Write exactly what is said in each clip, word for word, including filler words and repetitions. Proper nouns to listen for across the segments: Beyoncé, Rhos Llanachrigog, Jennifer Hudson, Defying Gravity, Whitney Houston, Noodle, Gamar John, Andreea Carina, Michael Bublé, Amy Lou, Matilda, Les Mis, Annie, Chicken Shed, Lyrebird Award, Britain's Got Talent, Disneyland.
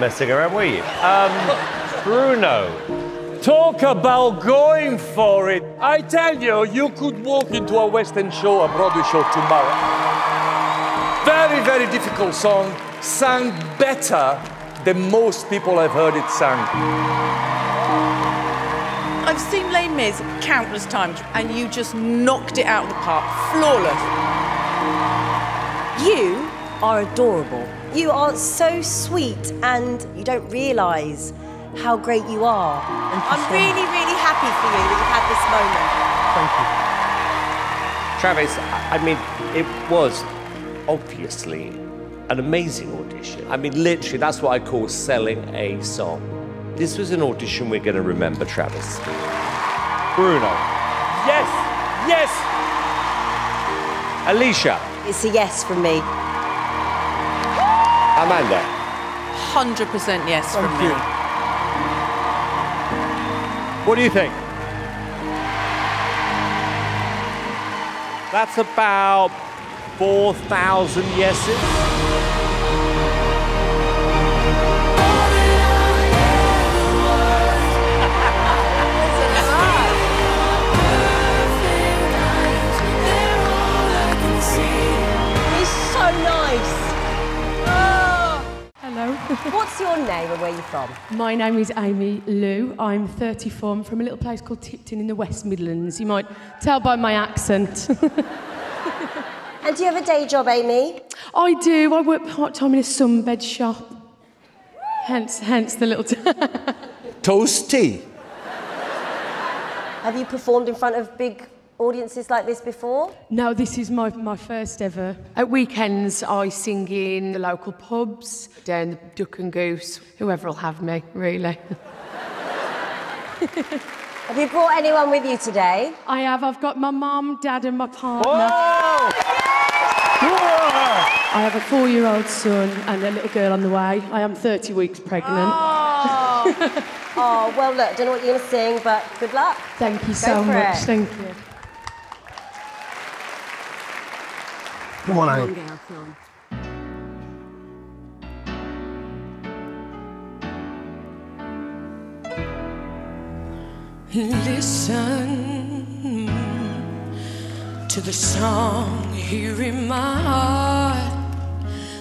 Messing around, were you? Um, Bruno, talk about going for it. I tell you, you could walk into a West End show, a Broadway show tomorrow. Very, very difficult song, sung better than most people have heard it sung. I've seen Les Mis countless times, and you just knocked it out of the park, flawless. You are adorable. You are so sweet and you don't realise how great you are. I'm really, really happy for you that you've had this moment. Thank you. Travis, I mean, it was obviously an amazing audition. I mean, literally, that's what I call selling a song. This was an audition we're going to remember, Travis. Bruno. Yes, yes. Alicia. It's a yes from me. Amanda. one hundred percent yes from me. What do you think? That's about four thousand yeses. What's your name and where are you from? My name is Amy Lou. I'm thirty-four. I'm from a little place called Tipton in the West Midlands. You might tell by my accent. And do you have a day job, Amy? I do. I work part-time in a sunbed shop. Hence, hence the little... Toasty. Have you performed in front of big audiences like this before? No, this is my, my first ever. At weekends, I sing in the local pubs, down the Duck and Goose, whoever will have me, really. Have you brought anyone with you today? I have. I've got my mum, dad and my partner. Whoa! I have a four-year-old son and a little girl on the way. I am thirty weeks pregnant. Oh, oh well, look, don't know what you're going to sing, but good luck. Thank you so much. It. Thank you. Come on, Annie. Listen to the song here in my heart,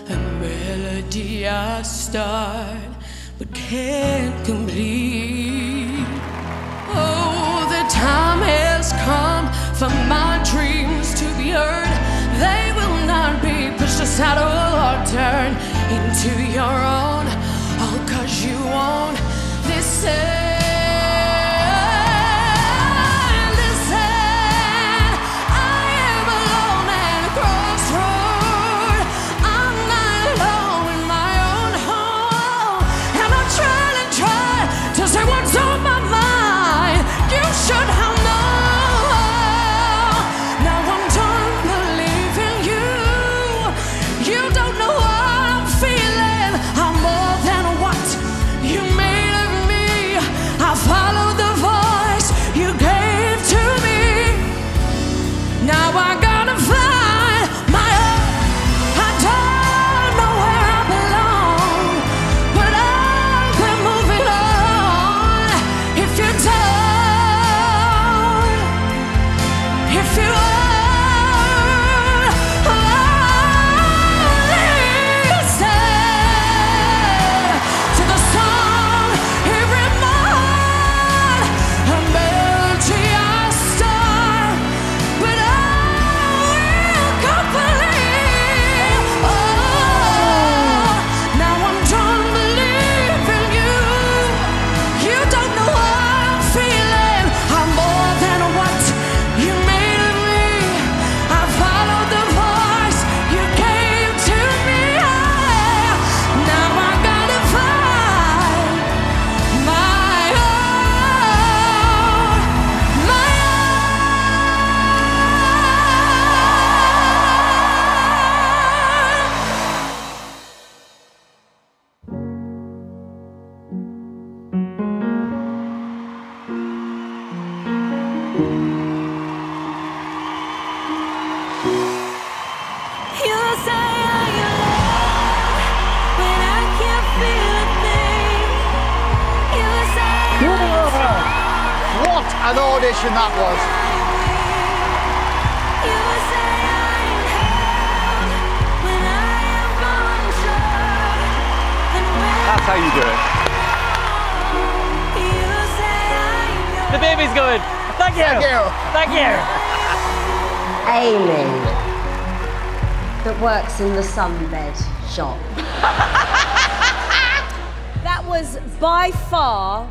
a melody I start but can't complete. Oh, the time has come for my dreams to be heard. They will not be pushed aside or turned into your own, all cause you won't listen. An audition that was. That's how you do it. The baby's good. Thank you. Thank you. Thank you. Amy, that works in the sunbed shop. That was by far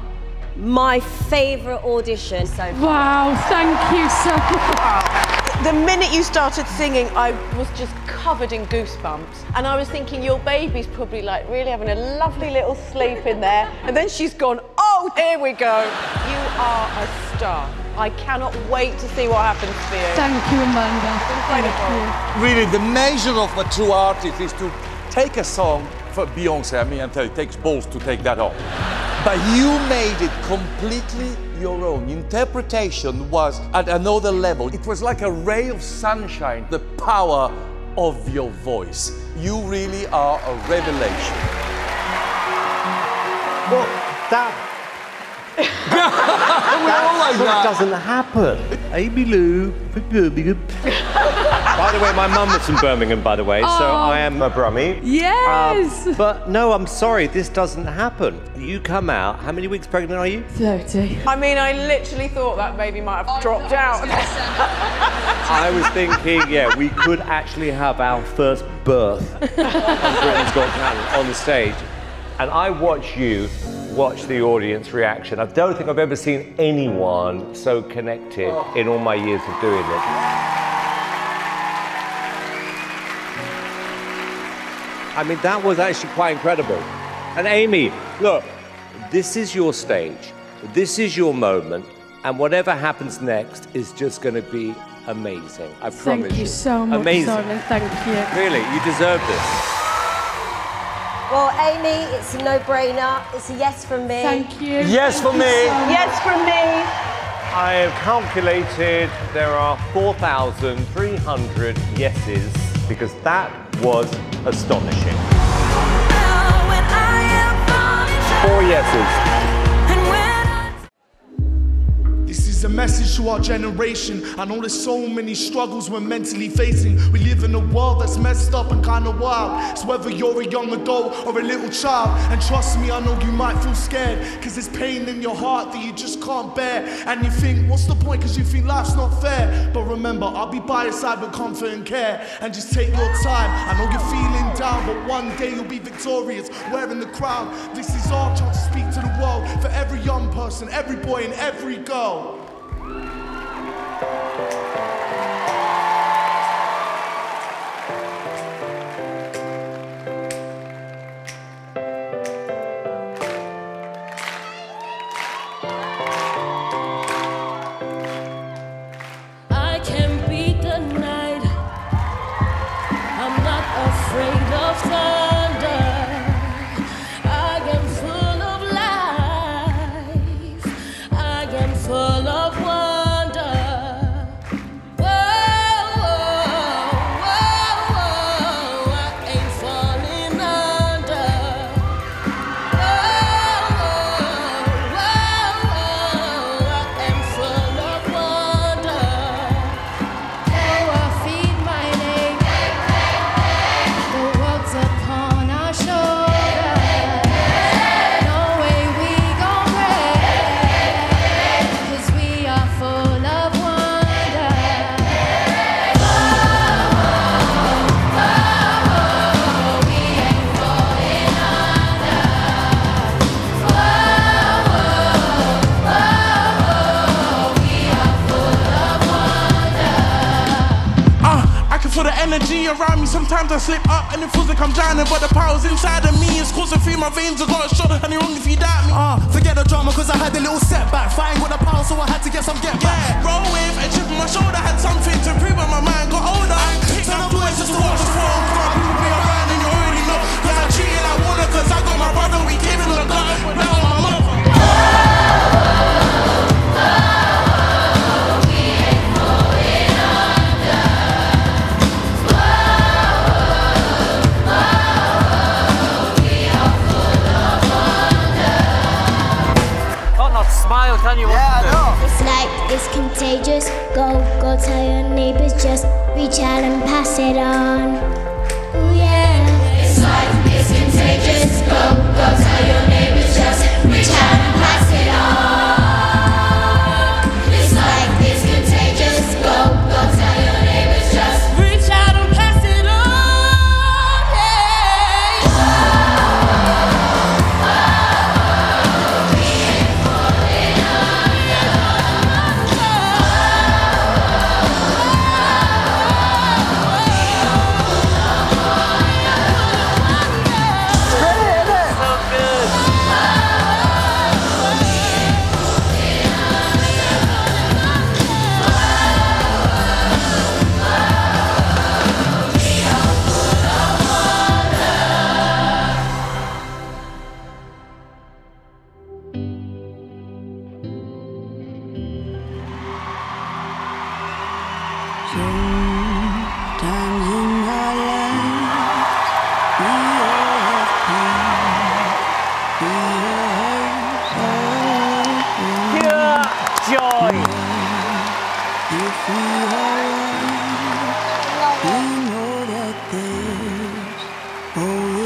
my favourite audition so far. Wow, thank you so much. The minute you started singing, I was just covered in goosebumps. And I was thinking, your baby's probably like really having a lovely little sleep in there. And then she's gone, oh, here we go. You are a star. I cannot wait to see what happens for you. Thank you, Amanda. Thank you. Really, the measure of a true artist is to take a song for Beyoncé. I mean, it takes balls to take that on. But you made it completely your own. Interpretation was at another level. It was like a ray of sunshine, the power of your voice. You really are a revelation. Well, that... that sort of doesn't happen. Amy Lou, Birmingham. By the way, my mum was from Birmingham, by the way, oh. so I am a Brummie. Yes! Um, but no, I'm sorry, this doesn't happen. You come out, how many weeks pregnant are you? thirty. I mean, I literally thought that baby might have oh, dropped out. I was thinking, yeah, we could actually have our first birth on Britain's Got Talent on the stage. And I watch you watch the audience reaction. I don't think I've ever seen anyone so connected oh. in all my years of doing it. I mean, that was actually quite incredible. And Amy, look, this is your stage. This is your moment. And whatever happens next is just going to be amazing. I promise you. Thank you so much, darling. Thank you. Really, you deserve this. Well, Amy, it's a no-brainer. It's a yes from me. Thank you. Yes from me. Yes from me. I have calculated there are four thousand three hundred yeses, because that was astonishing. Four yeses. This is a message to our generation. I know there's so many struggles we're mentally facing. We live in a world that's messed up and kind of wild. It's whether you're a young adult or a little child. And trust me, I know you might feel scared, because there's pain in your heart that you just can't bear. And you think, what's the point? Because you think life's not fair. But remember, I'll be by your side with comfort and care. And just take your time. I know you're feeling down, but one day you'll be victorious, wearing the crown. This is our chance to speak to the world, for every young person, every boy and every girl. Around me, sometimes I slip up and it feels like I'm drowning, but the power's inside of me is coursing through my veins. I got a shot and you're wrong if you doubt me. Uh, forget the drama, cause I had a little setback. Fighting with the power, so I had to get some get back. Yeah, roll with a chip on my shoulder, had something to prove when my mind got older. I picked up boys just to watch the fall. People be around and you already know, cause I treated like water, cause I got my brother, we gave him the gun. Now I'm my mother. You, yeah, I know. It's like it's contagious. Go, go tell your neighbours. Just reach out and pass it on. Ooh, yeah. It's like it's contagious. Go, go tell your neighbours. Just reach out and pass it on. It's like it's contagious. Go, go tell your neighbours. Just reach out and pass it on. Hey. Oh.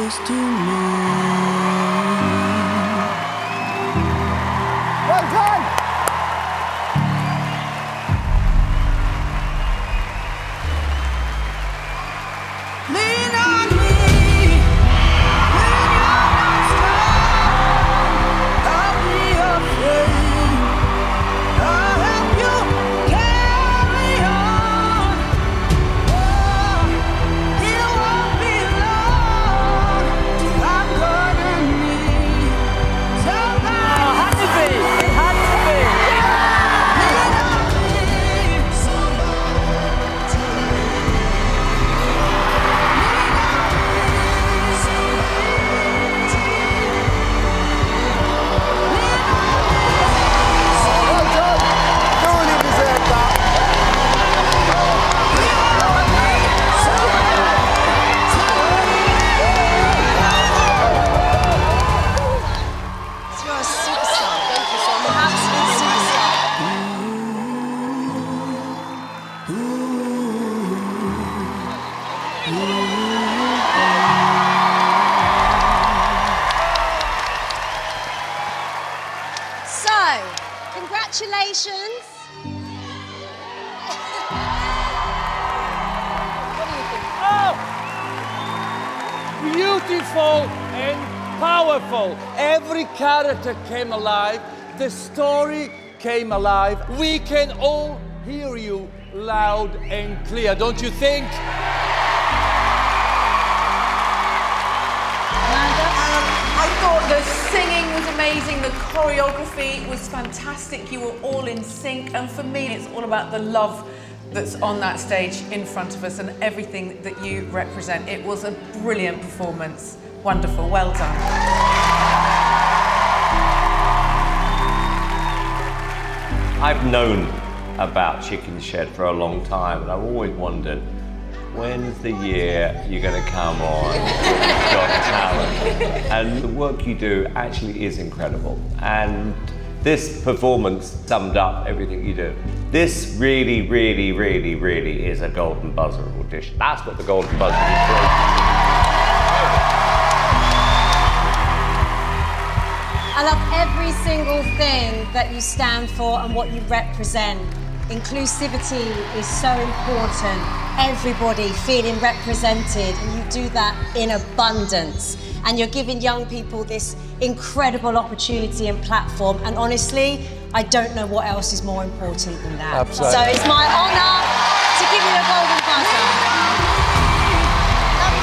close to me. Well done! Lean on me. When you're not strong, I'll be afraid. I'll help you carry on. Oh, it won't be long till I'm gonna need somebody. Oh, had to be. It had to be. Lean on me. Somebody to me. You're a superstar. Thank you so much. Absolute superstar. So, congratulations. What do you think? Oh! Beautiful and powerful. Every character came alive. The story came alive. We can all hear you loud and clear, don't you think? I thought the singing was amazing, the choreography was fantastic, you were all in sync, and for me it's all about the love that's on that stage in front of us and everything that you represent. It was a brilliant performance. Wonderful, well done. I've known about Chicken Shed for a long time, and I've always wondered, when's the year you're going to come on Got Talent? And the work you do actually is incredible. And this performance summed up everything you do. This really, really, really, really is a golden buzzer audition. That's what the golden buzzer is for. I love every single thing that you stand for and what you represent. Inclusivity is so important. Everybody feeling represented, and you do that in abundance. And you're giving young people this incredible opportunity and platform. And honestly, I don't know what else is more important than that. Absolutely. So it's my honour to give you a golden buzzer. Love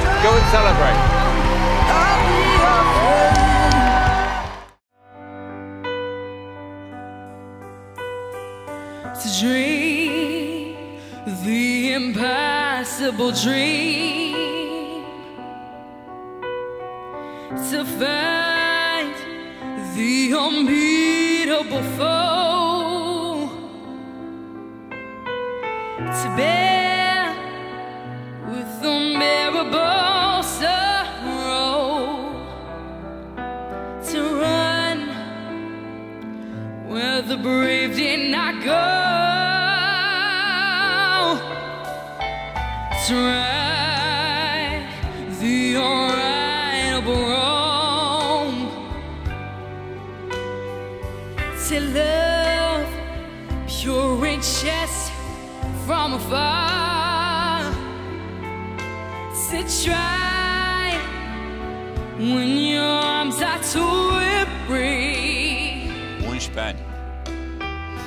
you guys. Go and celebrate. To dream the impossible dream, to find the unbeatable foe, to bear with unbearable sorrow, to run where the brave did not go. Right, the unrightable wrong, to love pure and just from afar, to try when your arms are too free.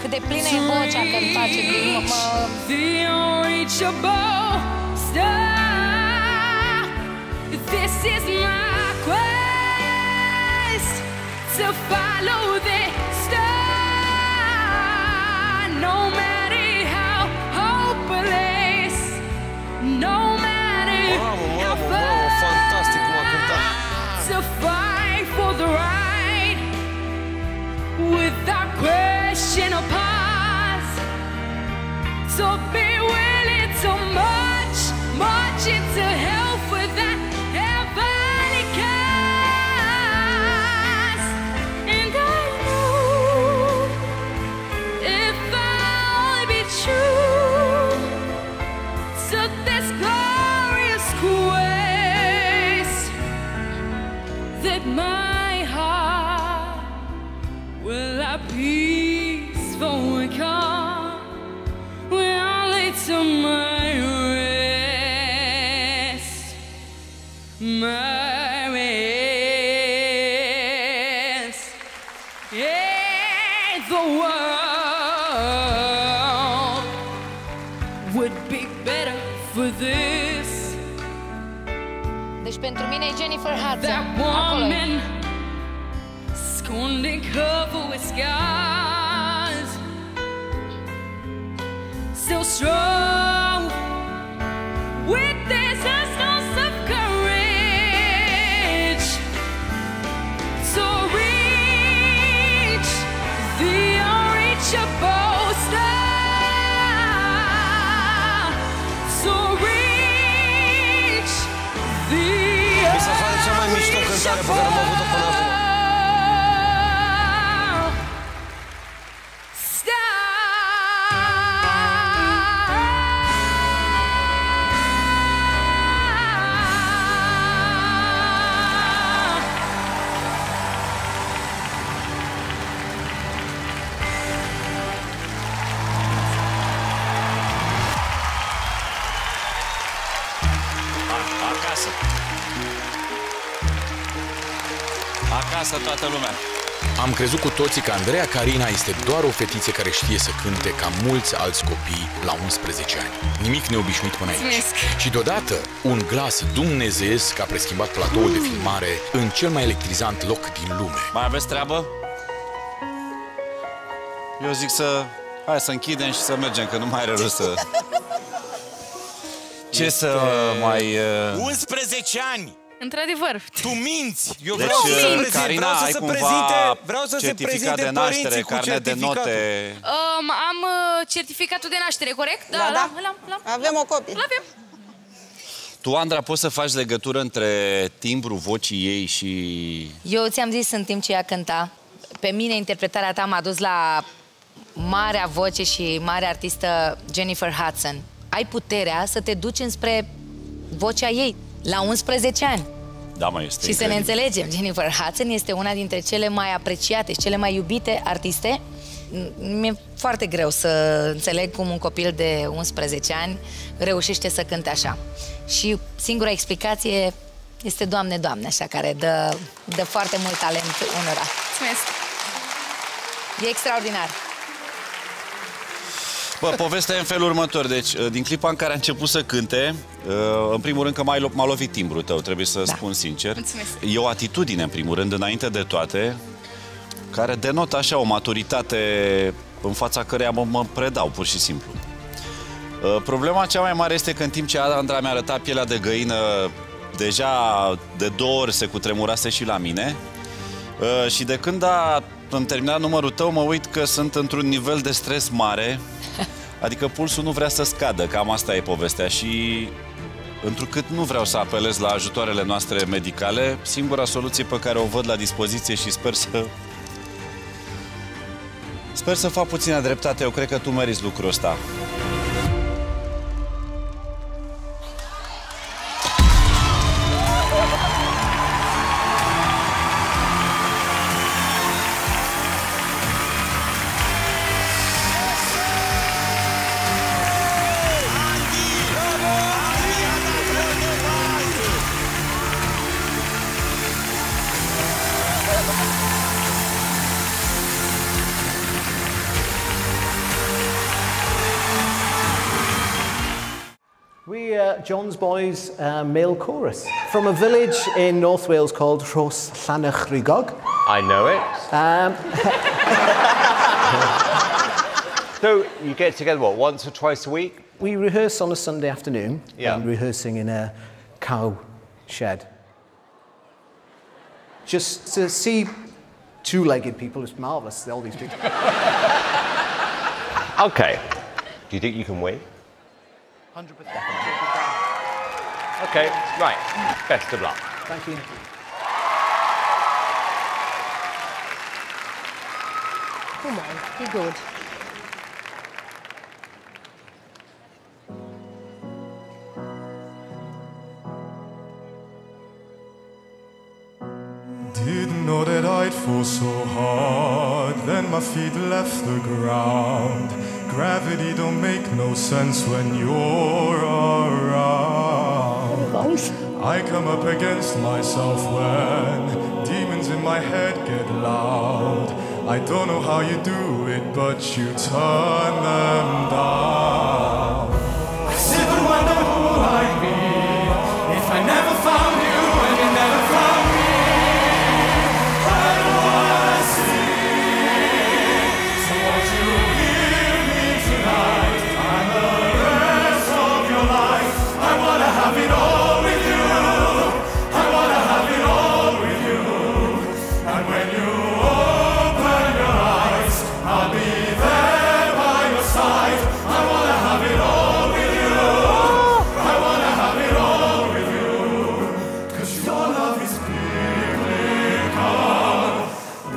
Cât de plină e vocea când face clipul, mă... The unreachable. This is my quest, to follow the star, no matter how hopeless, no matter bravo, how bravo, far, bravo, to fight for the right, without question or pause, to be willing to move. March into hell for that heavenly cause. And I know if I'll be true to this glorious quest, Deci pentru mine e Jennifer Hudson. Acolo e. Scounding cover with scars, so strong with this essence of courage to reach the unreachable star, to reach the unreachable. Acasă toată lumea. Am crezut cu toții că Andreea Carina este doar o fetiță care știe să cânte ca mulți alți copii la unsprezece ani. Nimic neobișnuit până aici. Mulțumesc. Și deodată, un glas dumnezeiesc a preschimbat platoul de filmare în cel mai electrizant loc din lume. Mai aveți treabă? Eu zic să... Hai să închidem și să mergem, că nu mai are rost să... Ce este... să mai... Uh... unsprezece ani! Într-adevăr. Tu minți! Eu deci, vreau să se prezinte, Carina, vreau să se prezinte, vreau să se prezinte de naștere, carnet de note. Um, am certificatul de naștere, corect? Da, da. da. L -am, l -am, avem l -am. o copie. L-avem. Tu, Andra, poți să faci legătură între timbrul vocii ei și... Eu ți-am zis în timp ce ea cânta. Pe mine interpretarea ta m-a dus la marea voce și mare artistă Jennifer Hudson. Ai puterea să te duci înspre vocea ei. La unsprezece ani. Da, mai este. Și incredibil. Să ne înțelegem, Jennifer Hudson este una dintre cele mai apreciate și cele mai iubite artiste. Mi-e foarte greu să înțeleg cum un copil de unsprezece ani reușește să cânte așa. Și singura explicație este Doamne, Doamne, așa, care dă, dă foarte mult talent unora. Mulțumesc! E extraordinar! Bă, povestea e în felul următor. Deci, din clipa în care a început să cânte, în primul rând că m-a lovit timbrul tău, trebuie să da. spun sincer. Mulțumesc. E o atitudine, în primul rând, înainte de toate, care denotă așa o maturitate în fața căreia mă, mă predau, pur și simplu. Problema cea mai mare este că în timp ce Andra mi-a arătat pielea de găină, deja de două ori se cutremurase și la mine. Și de când a Am terminat numărul tău, mă uit că sunt într-un nivel de stres mare, adică pulsul nu vrea să scadă, cam asta e povestea și întrucât nu vreau să apelez la ajutoarele noastre medicale, singura soluție pe care o văd la dispoziție și sper să... Sper să fac puțină dreptate, eu cred că tu meriți lucrul ăsta. We are John's Boys uh, male chorus from a village in North Wales called Rhos Llanachrigog. I know it. Um, so you get together, what, once or twice a week? We rehearse on a Sunday afternoon, yeah. and rehearsing in a cow shed. Just to see two-legged people is marvellous, all these people. OK. Do you think you can win? one hundred percent. Okay, right. Best of luck. Thank you. Come on, be good. Didn't know that I'd fall so hard, then my feet left the ground. Gravity don't make no sense when you're around. I come up against myself when demons in my head get loud. I don't know how you do it, but you turn them down. I never wonder who I am. it all with you. I want to have it all with you. And when you open your eyes, I'll be there by your side. I want to have it all with you. I want to have it all with you. Because your love is biblical.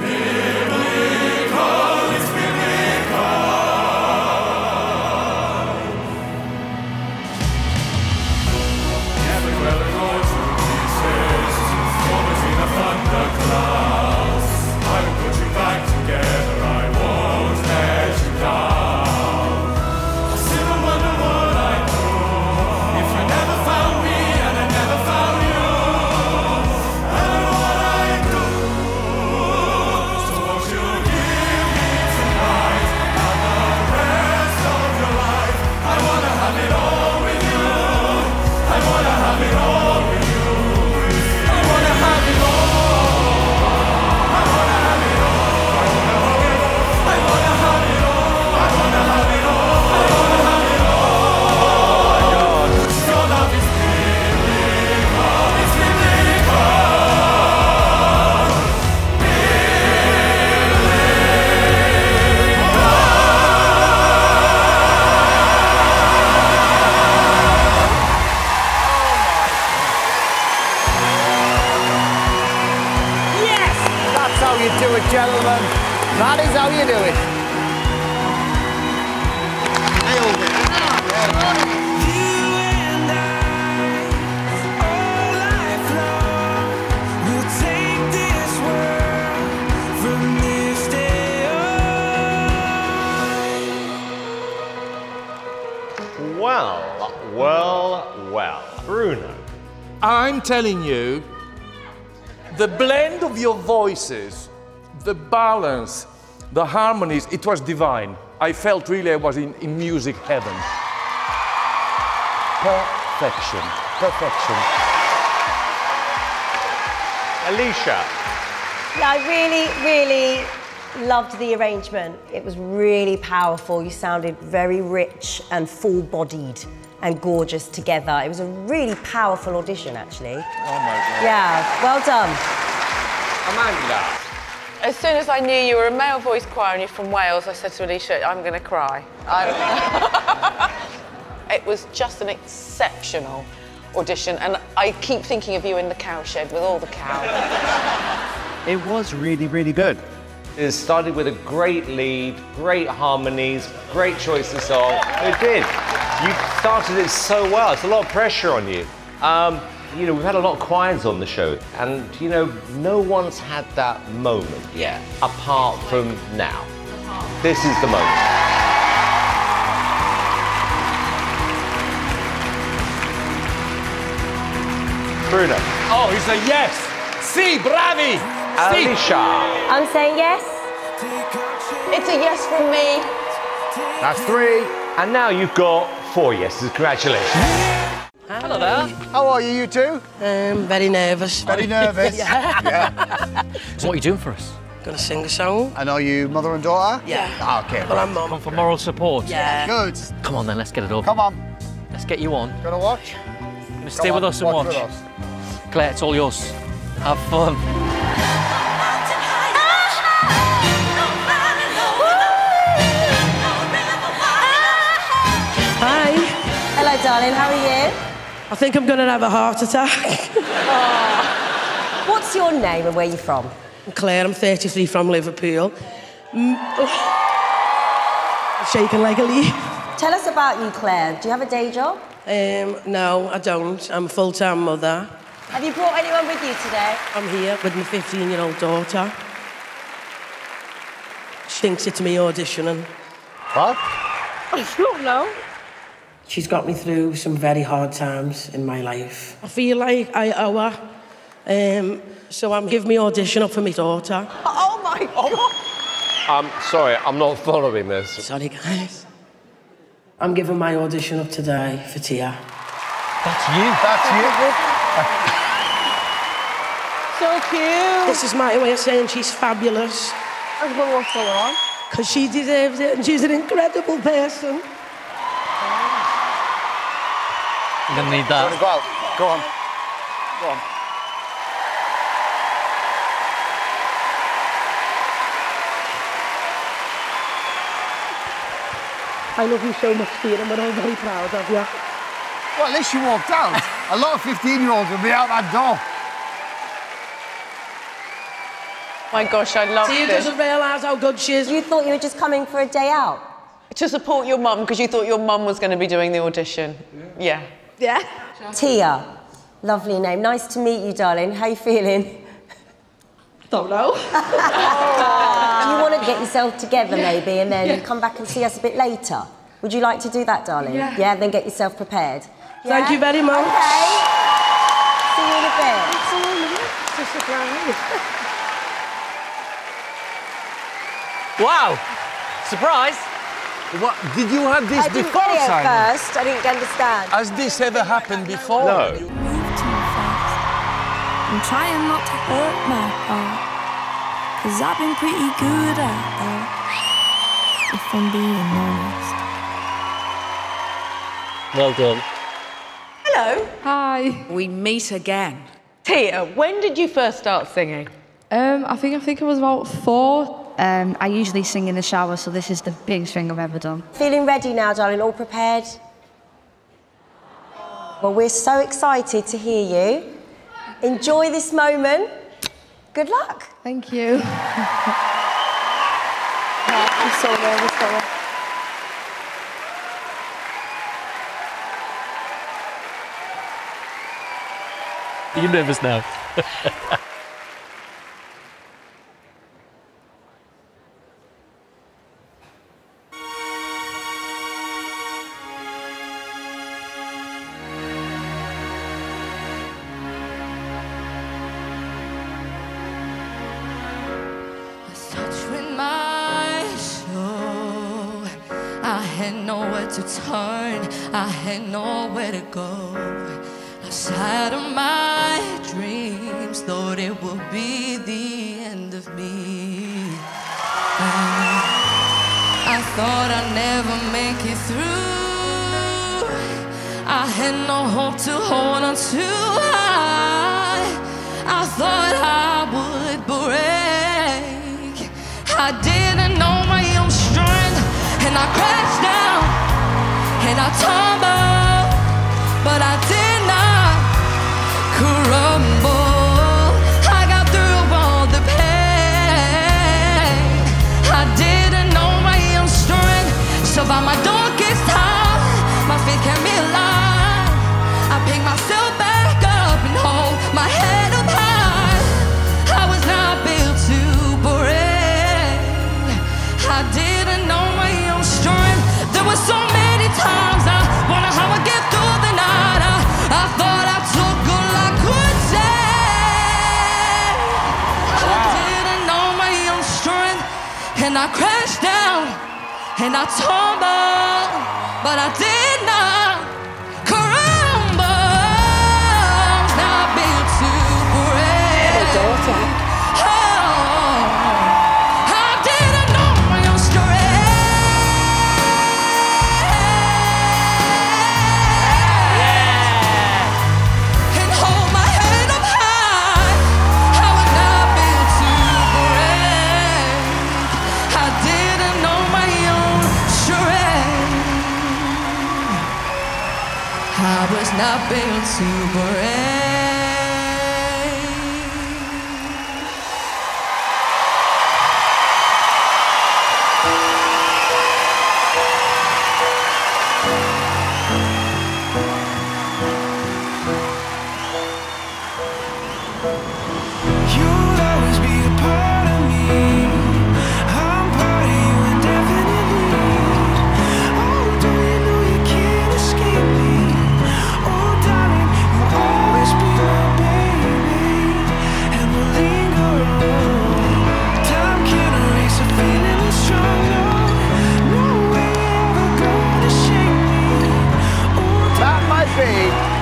Biblical, it's biblical. Everywhere the roads will pieces, always in a thunderclouds. I will put you back together, I won't let you down. I sit and wonder what I'd do if you never found me and I never found you. I don't know what I'd do. So won't you give me tonight and the rest of your life? I want to have it all with you. I want to have it all with you. I want to have it all. I want to have it all. I want to have it all. I want to have it all. I want to have it all. Your love is biblical. It's biblical. Yes! That's how you do it, gentlemen. That is how you do it. Nailed it. Well, well, well. Bruno. I'm telling you, the blend of your voices, the balance, the harmonies, it was divine. I felt really I was in, in music heaven. Perfection, perfection. Alicia. Yeah, I really, really loved the arrangement. It was really powerful. You sounded very rich and full-bodied and gorgeous together. It was a really powerful audition, actually. Oh my God. Yeah, well done. Amanda. As soon as I knew you were a male voice choir and you're from Wales, I said to Alicia, I'm going to cry. I- It was just an exceptional audition, and I keep thinking of you in the cow shed with all the cows. It was really, really good. It started with a great lead, great harmonies, great choice of song. It did. You started it so well. It's a lot of pressure on you. Um, you know, we've had a lot of choirs on the show, and you know, no one's had that moment yet, apart from now. This is the moment. Bruno. Oh, he said yes. Si, bravi. Si. Alicia. I'm saying yes. It's a yes from me. That's three. And now you've got four yeses. Congratulations. Hello there. How are you, you two? Um, very nervous. Very nervous. Yeah. So what are you doing for us? Gonna sing a song. And are you mother and daughter? Yeah. Ah, okay. Well, I'm mum. Come for moral support. Yeah. Good. Come on then, let's get it over. Come on. Let's get you on. Gonna watch? Gonna stay with us and watch. Claire, it's all yours. Have fun. Hi. Hello, darling. How are you? I think I'm going to have a heart attack. What's your name and where are you from? I'm Claire, I'm thirty-three from Liverpool. Mm, oh. Shaking like a leaf. Tell us about you, Claire. Do you have a day job? Um, no, I don't. I'm a full-time mother. Have you brought anyone with you today? I'm here with my fifteen-year-old daughter. She thinks it's me auditioning. What? I don't know. She's got me through some very hard times in my life. I feel like I owe her. Um, so I'm giving my audition up for my daughter. Oh my God! I'm sorry, I'm not following this. Sorry, guys. I'm giving my audition up today for Tia. That's you. That's you. So cute. This is my way of saying she's fabulous. That's what was going on. Because she deserves it and she's an incredible person. You're going to need that. Go on. Go on. I love you so much, Stephen, but I'm very proud of you. Well, at least you walked out. A lot of fifteen-year-olds will be out that door. My gosh, I love this. She doesn't realise how good she is. You thought you were just coming for a day out? To support your mum, because you thought your mum was going to be doing the audition. Yeah. Yeah. yeah. Tia. Lovely name. Nice to meet you, darling. How you feeling? Don't know. Oh. You want to get yourself together, yeah. maybe, and then yeah. come back and see us a bit later. Would you like to do that, darling? Yeah. Yeah, then get yourself prepared. Yeah. Thank you very much. OK. See you in a bit. It's all nice to surprise. Wow! Surprise! What? Did you have this I didn't before, Simon? I didn't first. I didn't understand. Has this ever happened before? No. You move too fast. I'm trying not to hurt my heart, because I've been pretty good at that, if I'm being honest. Well done. Hello. Hi. We meet again. Tia, when did you first start singing? Um, I think I think I was about four. Um, I usually sing in the shower, so this is the biggest thing I've ever done. Feeling ready now, darling? All prepared? Well, we're so excited to hear you. Enjoy this moment. Good luck. Thank you. Yeah, I'm so nervous, darling. Are you nervous now? I had nowhere to go, outside of my dreams, thought it would be the end of me. I, I thought I'd never make it through, I had no hope to hold on to, I, I thought I would break, I didn't know my own strength, and I crashed down. And I tumbled, but I did not crumble. I got through all the pain. I didn't know my own strength. So by my darkest time, my faith kept me alive. I picked myself back up and hold my head up high. I was not built to break. I didn't know my own strength. There was so many times I wonder how I get through the night. I, I thought I took all I could take. Wow. I didn't know my own strength, and I crashed down, and I tumbled, but I did not crumble. Not built to break. Daughter. Not built to break. You'll always be a part of me. I'm part of you indefinitely. Oh, do you know you can't escape me?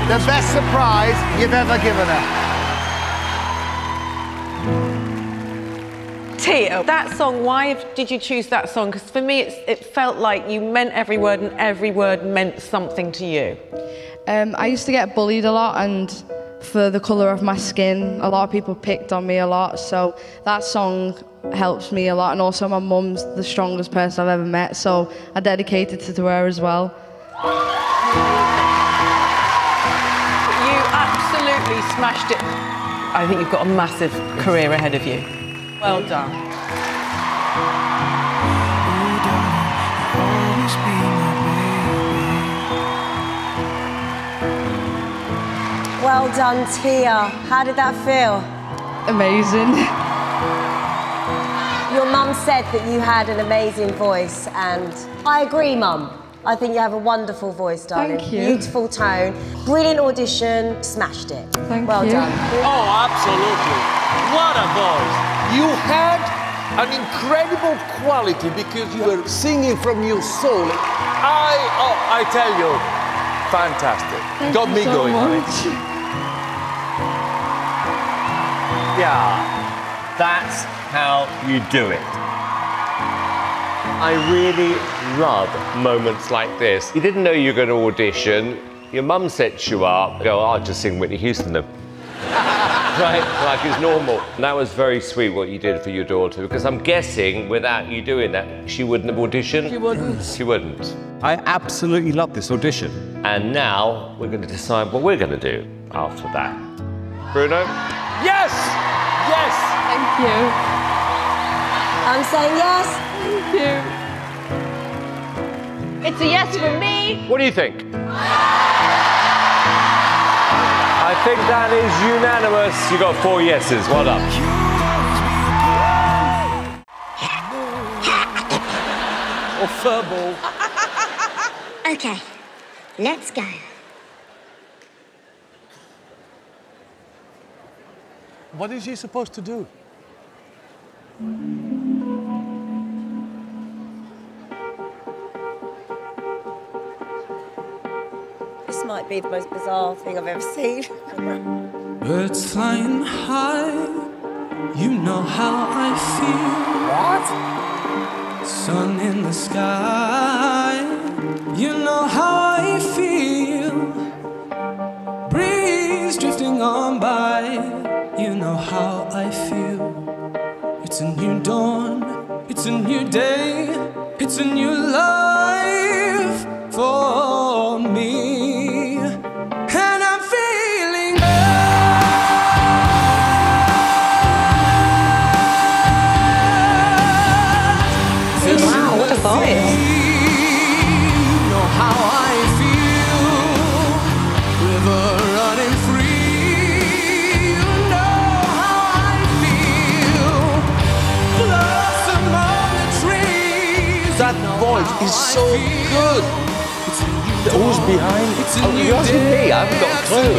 The best surprise you've ever given her. Tia, that song, why did you choose that song? Because for me, it's, it felt like you meant every word and every word meant something to you. Um, I used to get bullied a lot, and for the colour of my skin, a lot of people picked on me a lot, so that song helps me a lot. And also my mum's the strongest person I've ever met, so I dedicated it to her as well. You absolutely smashed it. I think you've got a massive career ahead of you. Well done. Well done, Tia. How did that feel? Amazing. Your mum said that you had an amazing voice, and I agree, Mum. I think you have a wonderful voice, darling. Thank you. Beautiful tone, brilliant audition, smashed it. Thank well you. Well done. Oh, absolutely. What a voice. You had an incredible quality because you were singing from your soul. I, oh, I tell you, fantastic. Thank Got you me so going. Much. Yeah, that's how you do it. I really love moments like this. You didn't know you were going to audition. Your mum sets you up. You go, I'll just sing Whitney Houston then. Right, like it's normal. And that was very sweet what you did for your daughter, because I'm guessing without you doing that, she wouldn't have auditioned. She wouldn't. She wouldn't. I absolutely love this audition. And now we're going to decide what we're going to do after that. Bruno? Yes! Yes! Thank you. I'm saying yes. Thank you. It's a yes for me. What do you think? I think that is unanimous. You got four yeses. Well done. Or furball. Okay, let's go. What is he supposed to do? This might be the most bizarre thing I've ever seen. Birds flying high, you know how I feel. What? Sun in the sky, you know how I feel. Breeze drifting on by, you know how I feel. It's a new dawn, it's a new day, it's a new life for me. And I'm feeling good. Wow, what a voice. You know how I feel. River running free. It's so good. Who's behind? It's oh, you asked me. I haven't got a clue.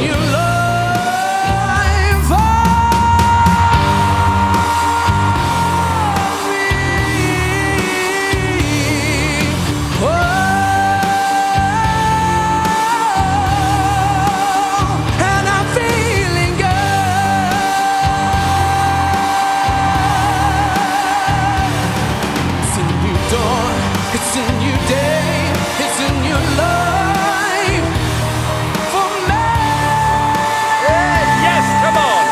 And I'm feeling good. It's a new dawn. It's a new day, it's a new life for me. Yeah, yes, come on,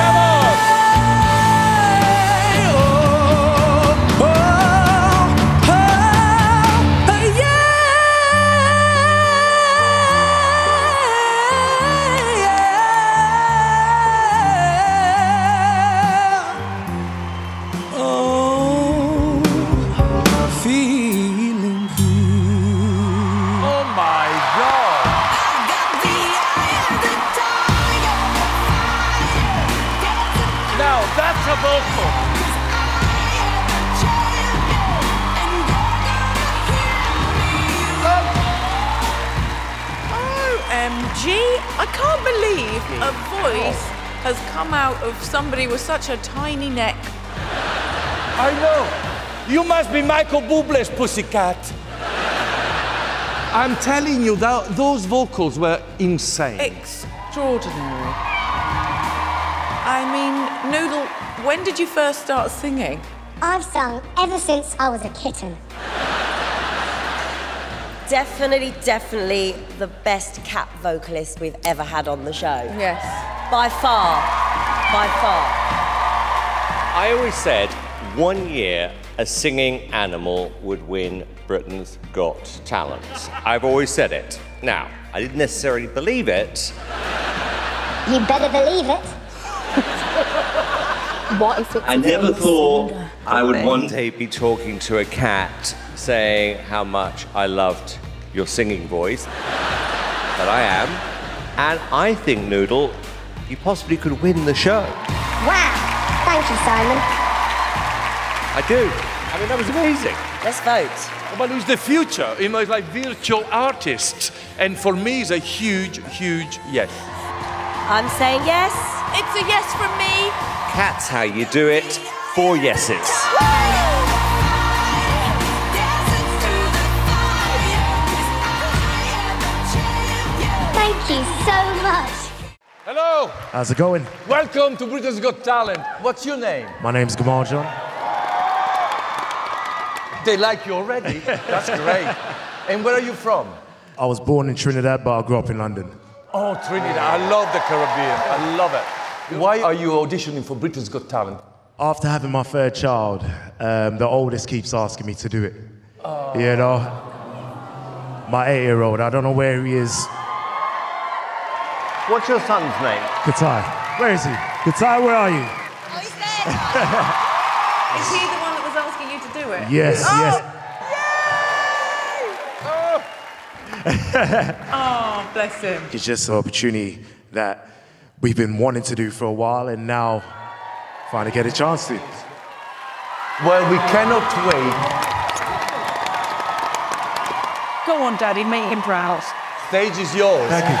come on. Oh, oh, oh, oh, yeah, yeah. Oh, feel. O M G, I can't believe a voice has come out of somebody with such a tiny neck. I know. You must be Michael Bublé's pussycat. I'm telling you, that, those vocals were insane. Extraordinary. I mean, Noodle, when did you first start singing? I've sung ever since I was a kitten. definitely, definitely the best cap vocalist we've ever had on the show. Yes. By far. By far. I always said one year a singing animal would win Britain's Got Talent. I've always said it. Now, I didn't necessarily believe it. You better believe it. What if it's I never thought singer? I would thing. one day be talking to a cat saying how much I loved your singing voice, but I am. And I think, Noodle, you possibly could win the show. Wow. Thank you, Simon. I do. I mean, that was amazing. Let's vote. But it's the future. You know, it's like virtual artists. And for me, it's a huge, huge yes. I'm saying yes. It's a yes from me. That's how you do it. Four yeses. Thank you so much. Hello. How's it going? Welcome to Britain's Got Talent. What's your name? My name's Gamar John. They like you already. That's great. And where are you from? I was born in Trinidad, but I grew up in London. Oh, Trinidad. I love the Caribbean. I love it. Why are you auditioning for Britain's Got Talent? After having my third child, um, the oldest keeps asking me to do it. Oh. You know? My eight-year-old, I don't know where he is. What's your son's name? Katai. Where is he? Katai, where are you? Oh, he's there. Is he the one that was asking you to do it? Yes, oh. yes. Oh, bless him. It's just an opportunity that we've been wanting to do for a while and now finally get a chance to. Well, we cannot wait. Go on, Daddy, make him proud. Stage is yours. Thank you.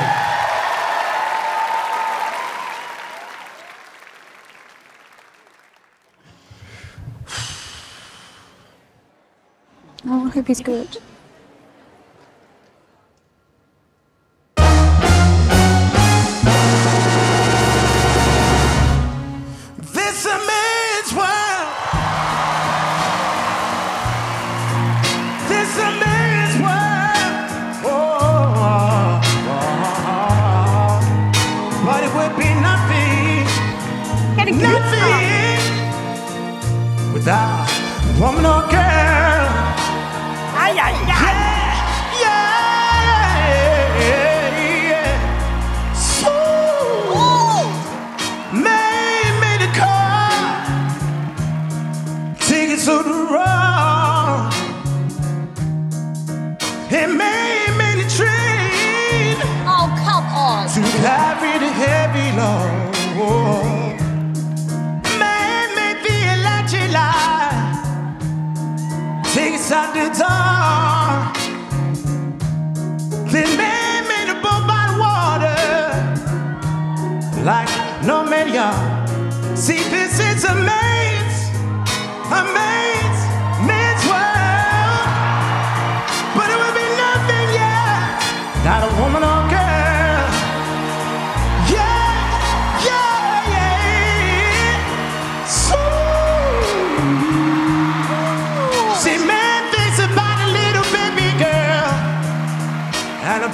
Oh, I hope he's good. Without woman or girl, ay, ay, ay. Yeah, yeah, yeah, yeah. So, made me the call, tickets to the road, it made me the train. Oh, come on. To carry the heavy load. At the door, they made me to boil my water like no man y'all. See, this is a maze, a maze, man's world, but it would be nothing, yeah, not a woman or girl, yeah, yeah, yeah. So, see, man.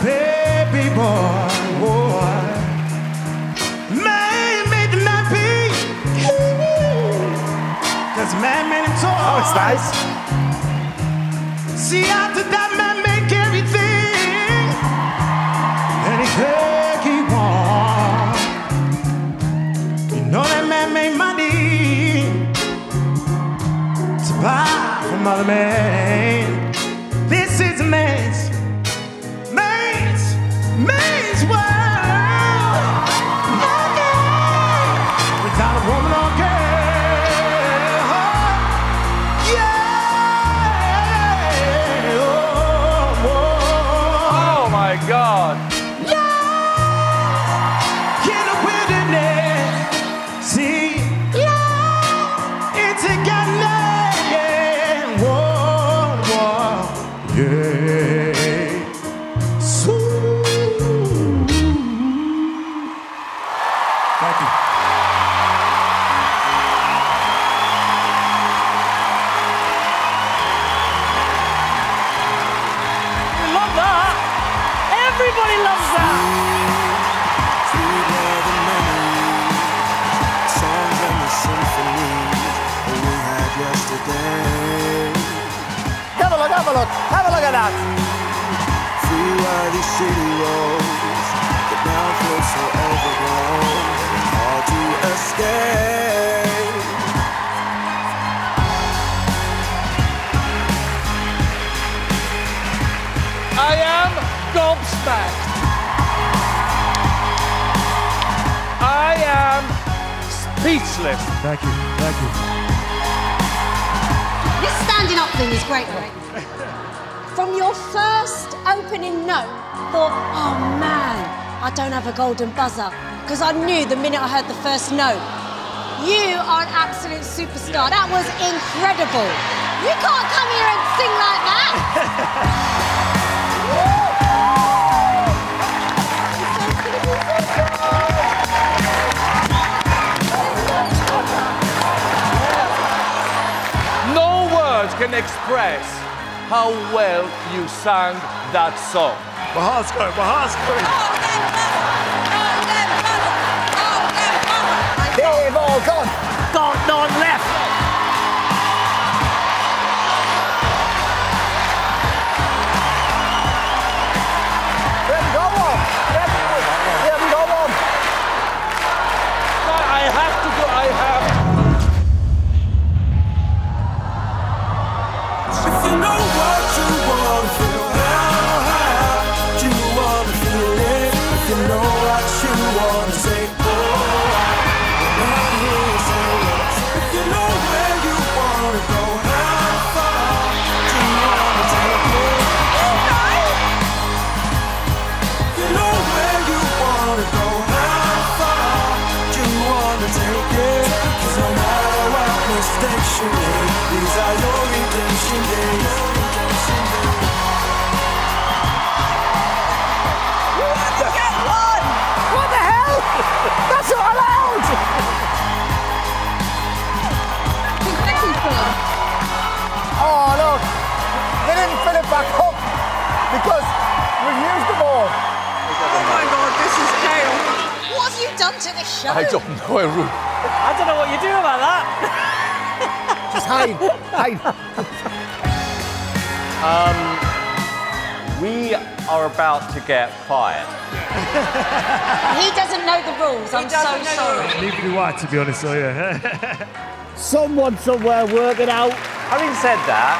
Baby boy, boy. Man made him happy. Cause man made him so. Oh, it's nice. See, after that, man make everything. Anything he wants. You know that man made money to buy from other men. This is a man's. Man's world, okay. Without a woman or girl, yeah. Oh, oh. Oh my God, yeah. In the wilderness, see, yeah. It's a godly, whoa, whoa, yeah. I a look. Have a look at that. Free are these shitty roads that now feel so overgrown. Hard to escape. I am gobsmacked. I am speechless. Thank you. Thank you. This standing up thing is great, right? From your first opening note, thought, oh man, I don't have a golden buzzer. Because I knew the minute I heard the first note. You are an absolute superstar. Yeah. That was incredible. You can't come here and sing like that. No words can express how well you sang that song. My heart's going, my heart's going. They've all gone. Got none left. They haven't got one. They haven't, they haven't got one. No, I have to go. I have. If you know what you want to feel, how do you want to feel it? If you know what you want to say, oh. These are your redemption days. You have to get one! What the hell? That's not allowed! Oh, look. They didn't fill it back up because we've used the ball. Oh, my God, this is jail. What have you done to the show? I don't know, Ruth. I don't know what you do about that. Just hide, hide. Um, we are about to get fired. He doesn't know the rules. I'm so sorry. Neither do I, to be honest with you. Someone somewhere working out. Having said that,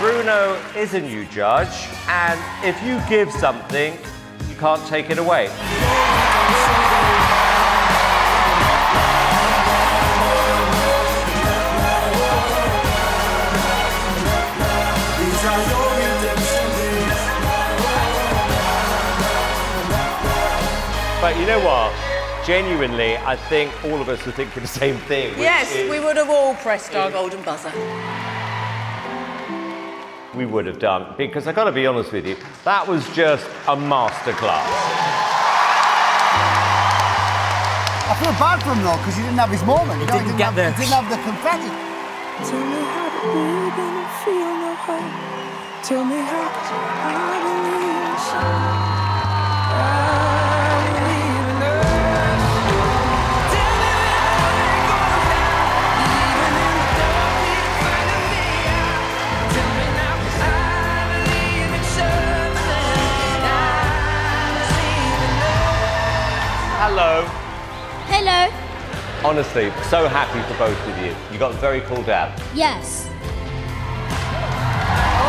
Bruno is a new judge, and if you give something, you can't take it away. But you know what? Genuinely, I think all of us were thinking the same thing. Yes, is... we would have all pressed our golden buzzer. We would have done, because I've got to be honest with you, that was just a masterclass. I feel bad for him, though, because he didn't have his moment. He didn't, didn't get there. He didn't have the confetti. Tell me how to breathe and feel no hurt. Tell me how to breathe. Hello. Hello. Honestly, so happy for both of you. You got very cooled out. Yes.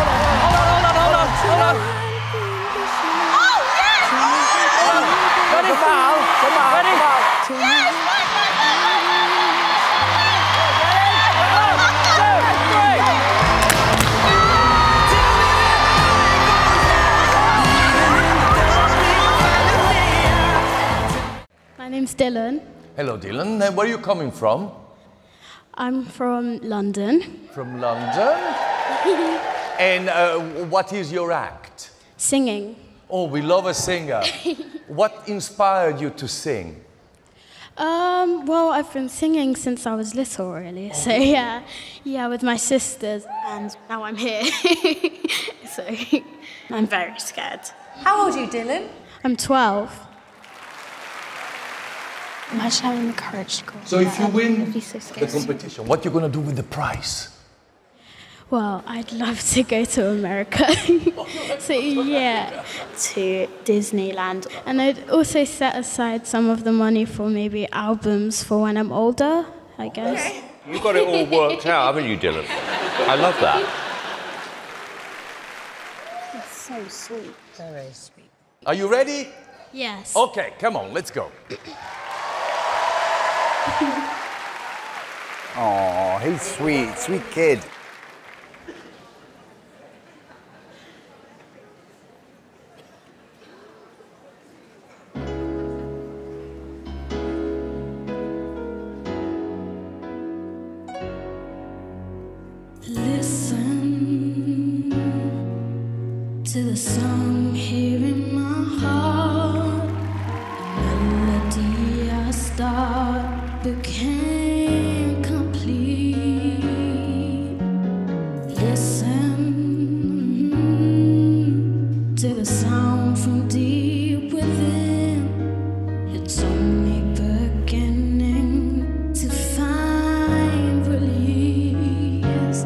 Hold on, hold on, hold on, hold on, hold on. Oh, yes! Ready, Mal? Come on, ready? Yes! My name's Dylan. Hello, Dylan. Where are you coming from? I'm from London. From London? And uh, what is your act? Singing. Oh, we love a singer. What inspired you to sing? Um, well, I've been singing since I was little, really. Oh, so, really? yeah, yeah, with my sisters. And now I'm here. So, I'm very scared. How old are you, Dylan? I'm twelve. Imagine having the courage to go. So if you win the competition, what are you going to do with the prize? Well, I'd love to go to America. So, yeah, to Disneyland. And I'd also set aside some of the money for maybe albums for when I'm older, I guess. Okay. You've got it all worked out, haven't you, Dylan? I love that. It's so sweet. Very sweet. Are you ready? Yes. Okay, come on, let's go. Oh, he's sweet, sweet kid. Listen to the song here in my heart. The melody I start became complete. Listen to the sound from deep within. It's only beginning to find relief.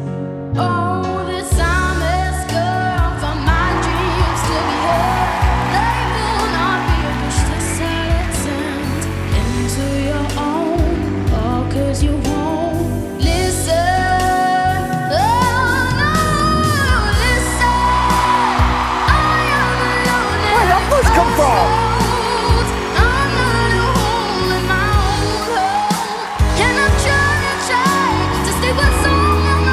Oh, this time has come for my dreams to be heard. They will not be a wish to see it turned into your own, all cause you won't listen. Oh, no, listen. I am alone. Where did those come from? I'm not alone in my own home. Can I try and try to stay what's on? Listen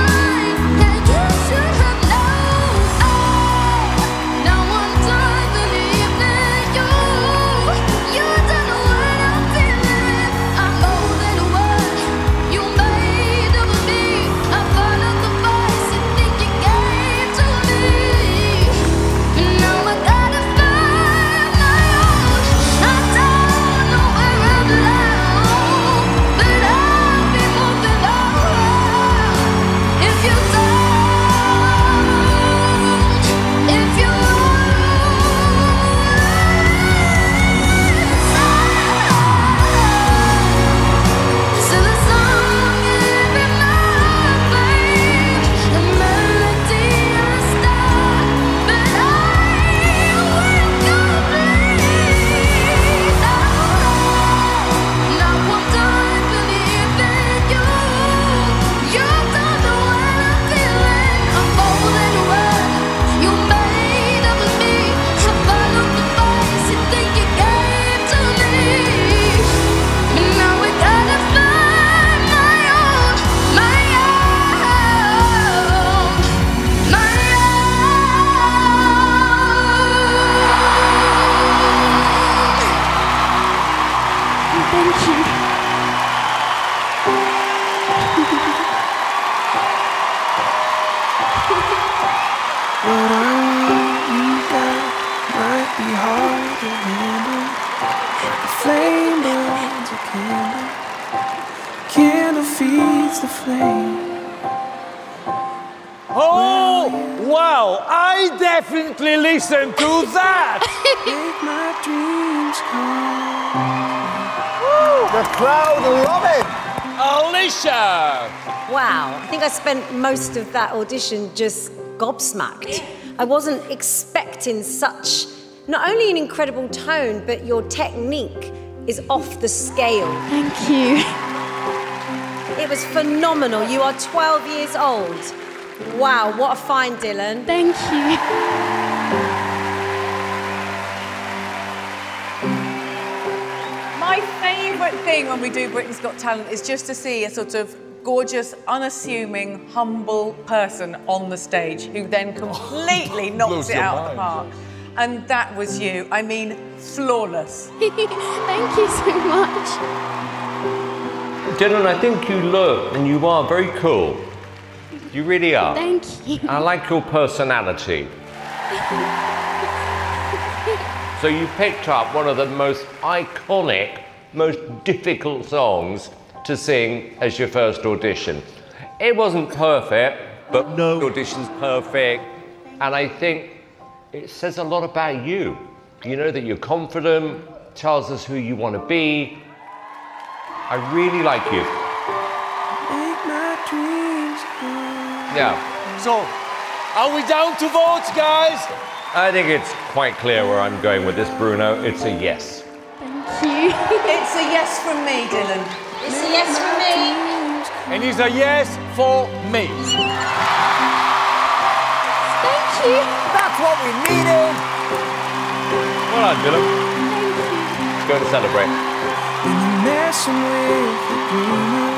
to that! Make my dreams come. The crowd love it! Alicia! Wow, I think I spent most of that audition just gobsmacked. I wasn't expecting such, not only an incredible tone, but your technique is off the scale. Thank you. It was phenomenal. You are twelve years old. Wow, what a find, Dylan. Thank you. My favourite thing when we do Britain's Got Talent is just to see a sort of gorgeous, unassuming, humble person on the stage who then completely knocks it out of the park. And that was you. I mean, flawless. Thank you so much. Dylan, I think you look and you are very cool. You really are. Thank you. I like your personality. So you picked up one of the most iconic, most difficult songs to sing as your first audition. It wasn't perfect, but no audition's perfect. And I think it says a lot about you. You know that you're confident, Charles is who you want to be. I really like you. Make my dreams come. Yeah. So, are we down to votes, guys? I think it's quite clear where I'm going with this, Bruno. It's a yes. Thank you. It's a yes from me, Dylan. It's a yes from me. And it's a yes for me. Thank you. That's what we needed. Well done, Dylan. Thank you. Go to celebrate. Messing with the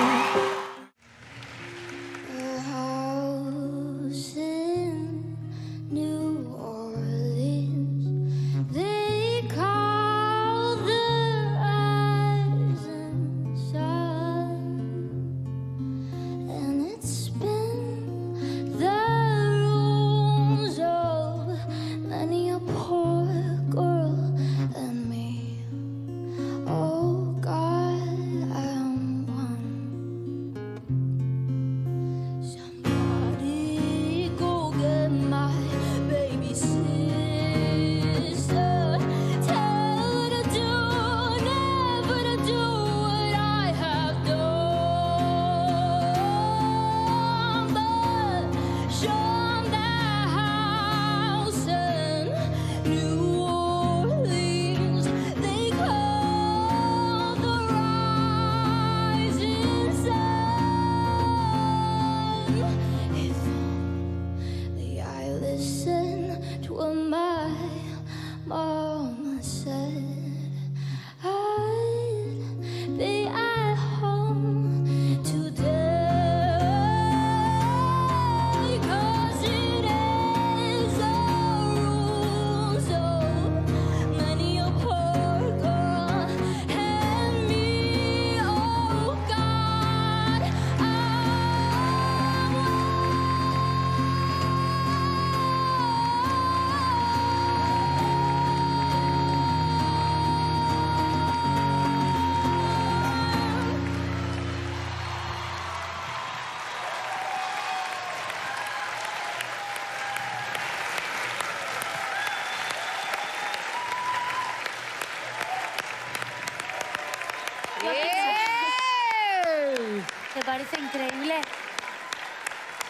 parece increíble.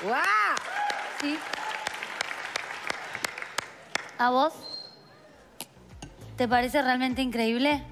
¡Guau! Wow. Sí. ¿A vos? ¿Te parece realmente increíble?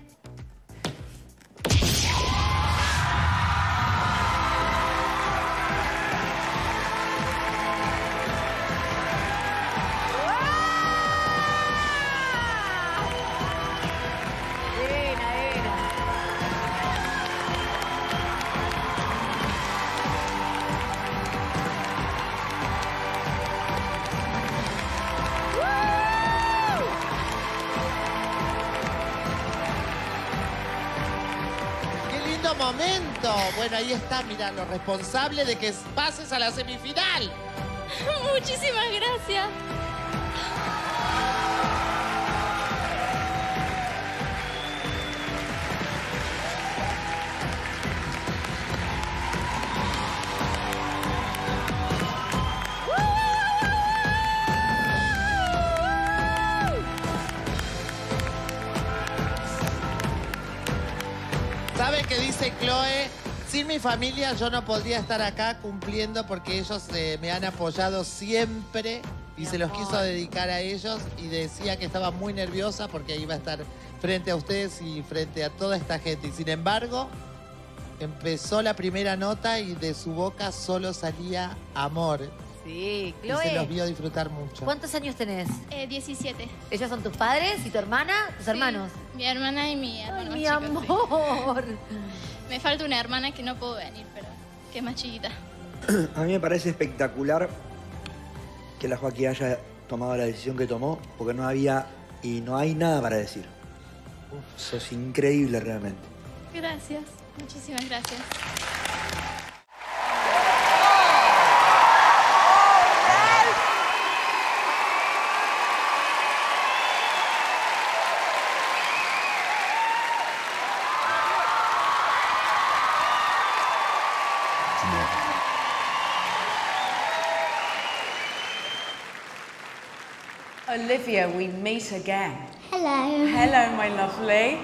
Momento. Bueno, ahí está, mira, lo responsable de que pases a la semifinal. Muchísimas gracias. Chloe, sin mi familia yo no podría estar acá cumpliendo porque ellos eh, me han apoyado siempre y mi se amor. Los quiso dedicar a ellos y decía que estaba muy nerviosa porque iba a estar frente a ustedes y frente a toda esta gente. Y sin embargo, empezó la primera nota y de su boca solo salía amor. Sí, Chloe. Y se los vio disfrutar mucho. ¿Cuántos años tenés? Eh, diecisiete. ¿Ellos son tus padres y tu hermana? ¿Tus sí, hermanos? Mi hermana y mi hermano. ¡Mi amor! Sí. Me falta una hermana que no puedo venir, pero que es más chiquita. A mí me parece espectacular que la Joaquín haya tomado la decisión que tomó, porque no había y no hay nada para decir. Uf, sos increíble realmente. Gracias, muchísimas gracias. Olivia, we meet again. Hello. Hello, my lovely.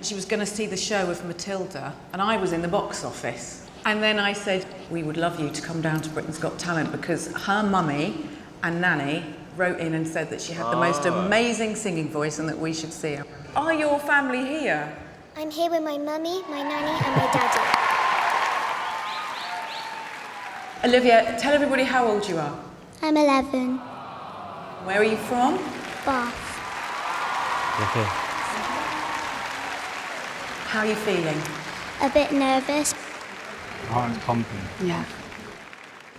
She was going to see the show with Matilda, and I was in the box office. And then I said, we would love you to come down to Britain's Got Talent, because her mummy and nanny wrote in and said that she had oh. the most amazing singing voice and that we should see her. Are your family here? I'm here with my mummy, my nanny and my daddy. Olivia, tell everybody how old you are. I'm eleven. Where are you from? Bath. Okay. How are you feeling? A bit nervous. Oh, I'm confident. Yeah.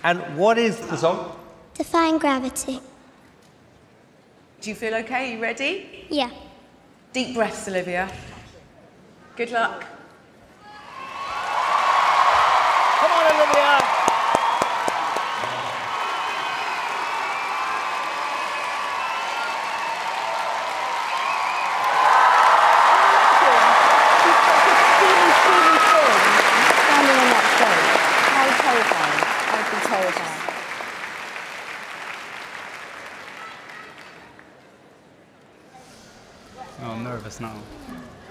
And what is the song? Defying Gravity. Do you feel okay? Are you ready? Yeah. Deep breaths, Olivia. Good luck. Come on, Olivia. Oh, I'm nervous now. I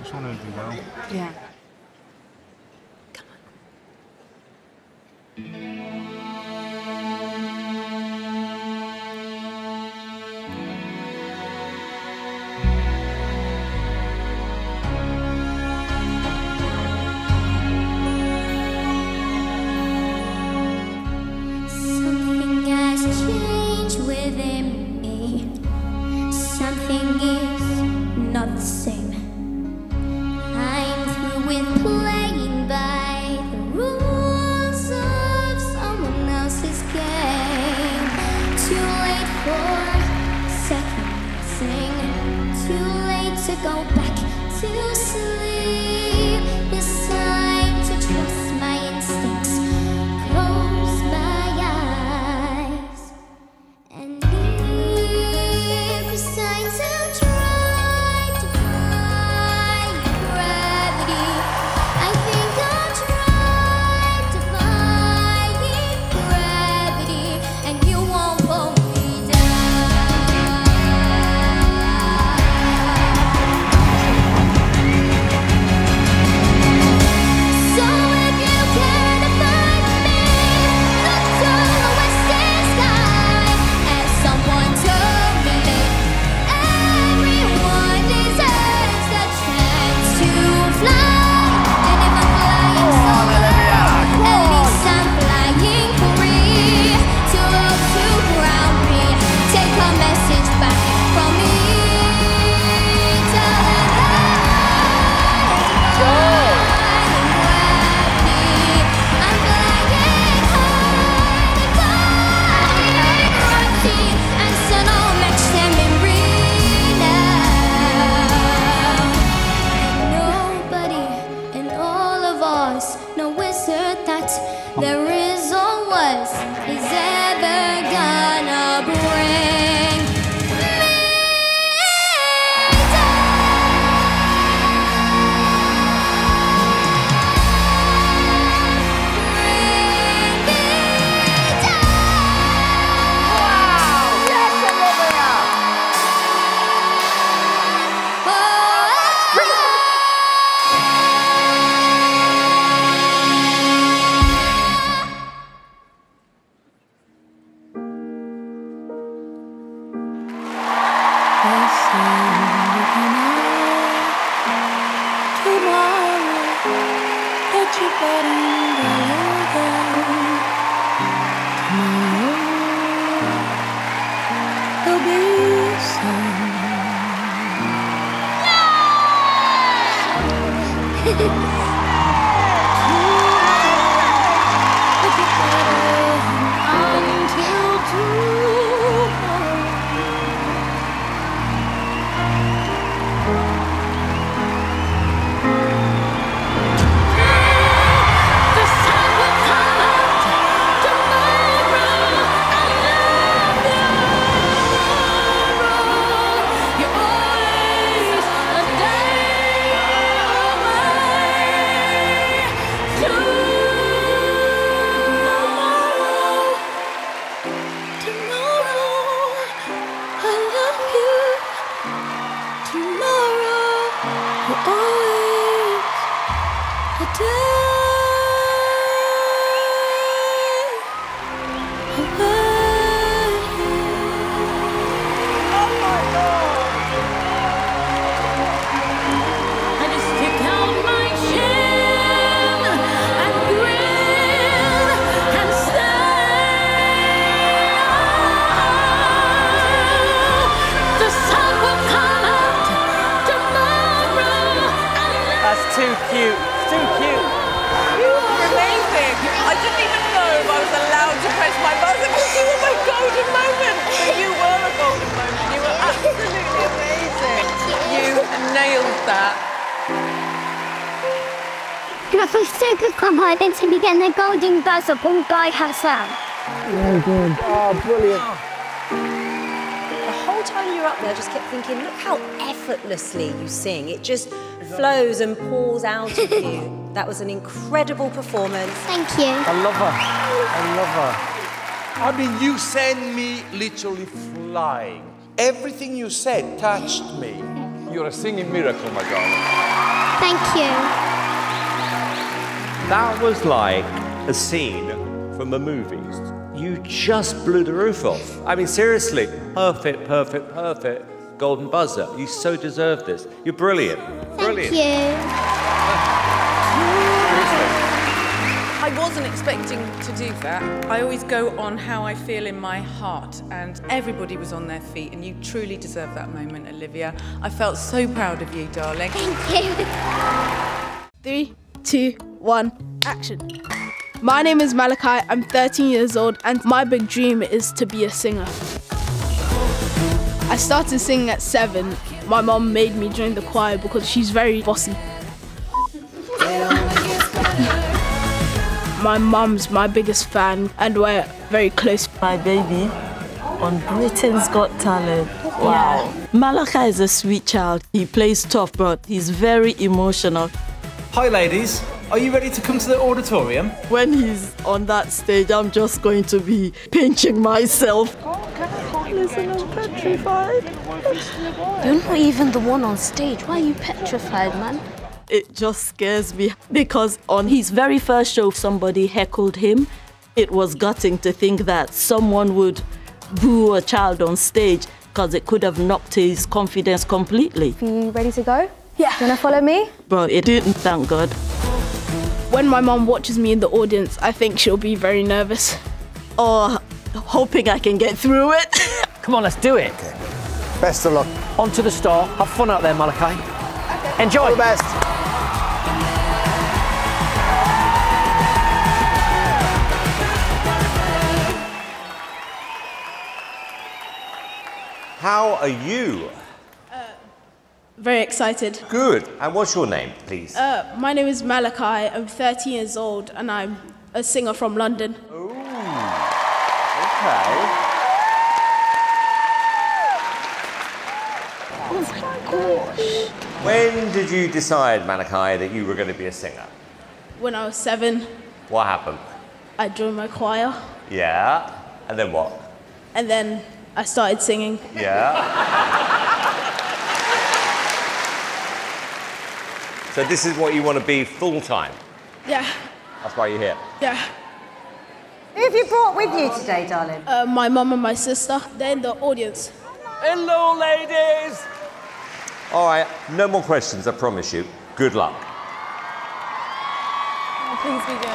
just want to do well. Yeah. Come on. Something has changed within me. Something is not the same. I'm through with playing by the rules of someone else's game. Too late for second guessing. Too late to go back to sleep. It's time to trust my instincts. Close my eyes and leave the signs of truth. Always a day. too cute. You are amazing. I didn't even know if I was allowed to press my buzzer because you were my golden moment. But you were a golden moment. You were absolutely amazing. You nailed that. Jag får säkert komma här till begära golden buzzer på Guy Hassan. Well done. Oh, brilliant. The whole time you're up there, I just kept thinking, look how effortlessly you sing. It just flows and pours out of you. That was an incredible performance. Thank you. I love her. I love her. I mean, you sent me literally flying. Everything you said touched me. You're a singing miracle, my darling. Thank you. That was like a scene from a movie. You just blew the roof off. I mean, seriously, perfect, perfect, perfect golden buzzer. You so deserve this. You're brilliant. Brilliant. Thank you. I wasn't expecting to do that. I always go on how I feel in my heart, and everybody was on their feet, and you truly deserve that moment, Olivia. I felt so proud of you, darling. Thank you. Three, two, one, action. My name is Malachi, I'm thirteen years old, and my big dream is to be a singer. I started singing at seven. My mum made me join the choir because she's very bossy. My mum's my biggest fan, and we're very close. My baby on Britain's Got Talent. Wow. Yeah. Malachi is a sweet child. He plays tough, but he's very emotional. Hi, ladies. Are you ready to come to the auditorium? When he's on that stage, I'm just going to be pinching myself. Oh, God, listen, I'm petrified. You're not even the one on stage. Why are you petrified, man? It just scares me because on his very first show, somebody heckled him. It was gutting to think that someone would boo a child on stage because it could have knocked his confidence completely. Are you ready to go? Yeah. Do you want to follow me? But it didn't, thank God. When my mum watches me in the audience, I think she'll be very nervous. Oh, hoping I can get through it. Come on, let's do it. Okay. Best of luck. On to the star. Have fun out there, Malachi. Okay. Enjoy. All the best. How are you? Very excited. Good. And what's your name, please? Uh, my name is Malachi. I'm thirteen years old, and I'm a singer from London. Ooh. Okay. Oh my gosh. When did you decide, Malachi, that you were going to be a singer? When I was seven. What happened? I joined my choir. Yeah. And then what? And then I started singing. Yeah. So this is what you want to be full-time? Yeah. That's why you're here? Yeah. Who have you brought with you today, darling? Uh, my mum and my sister. They're in the audience. Hello, ladies! All right, no more questions, I promise you. Good luck. Oh, please be you.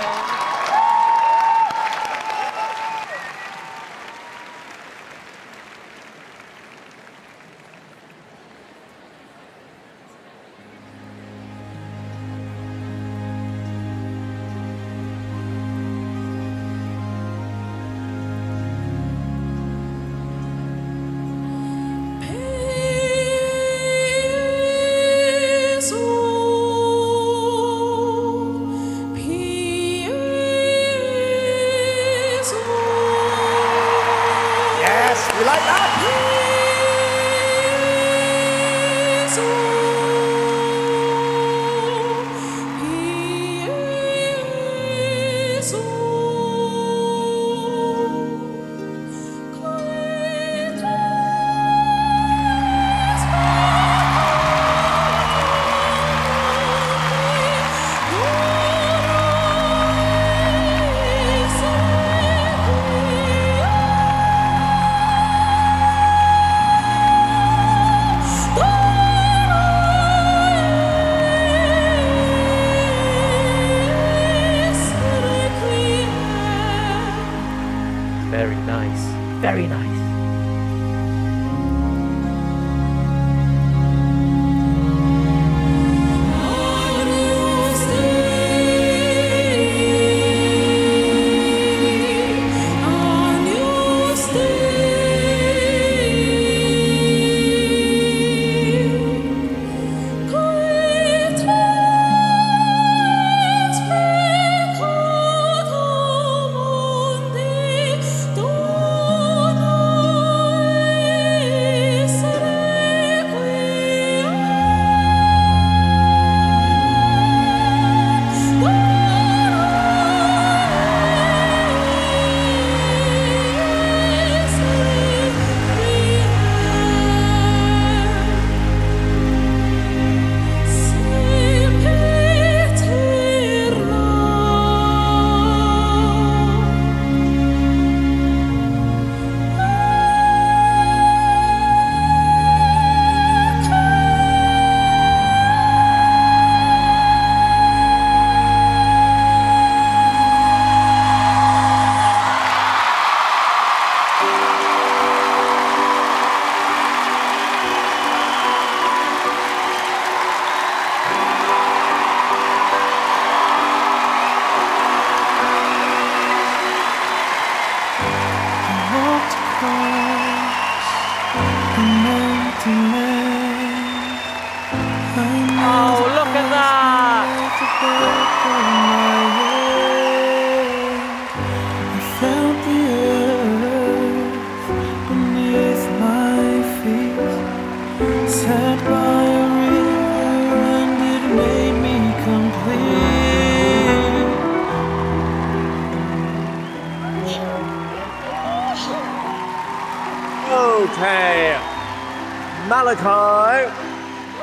Malachi.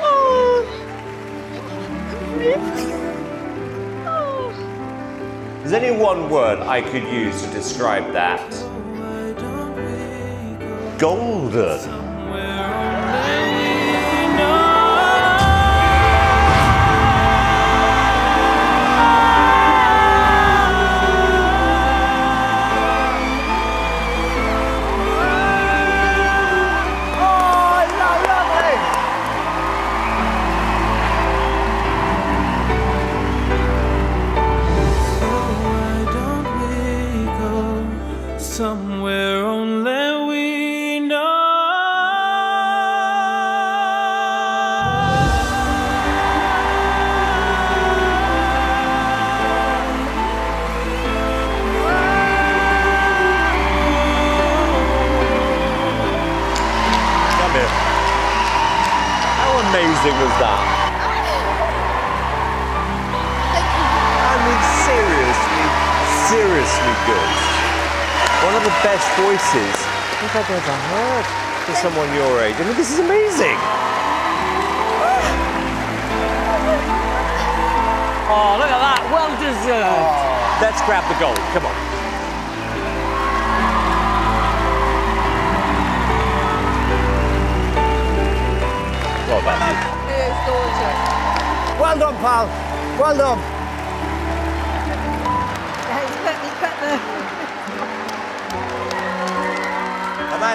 Oh. There's only one word I could use to describe that. Golden. Amazing was that? I mean, seriously, seriously good. One of the best voices I think I've ever heard for someone your age. I mean, this is amazing. Oh, look at that. Well deserved. Oh. Let's grab the gold. Come on. Well done. It's gorgeous. Well done, pal. Well done. Yeah, he's got, he's got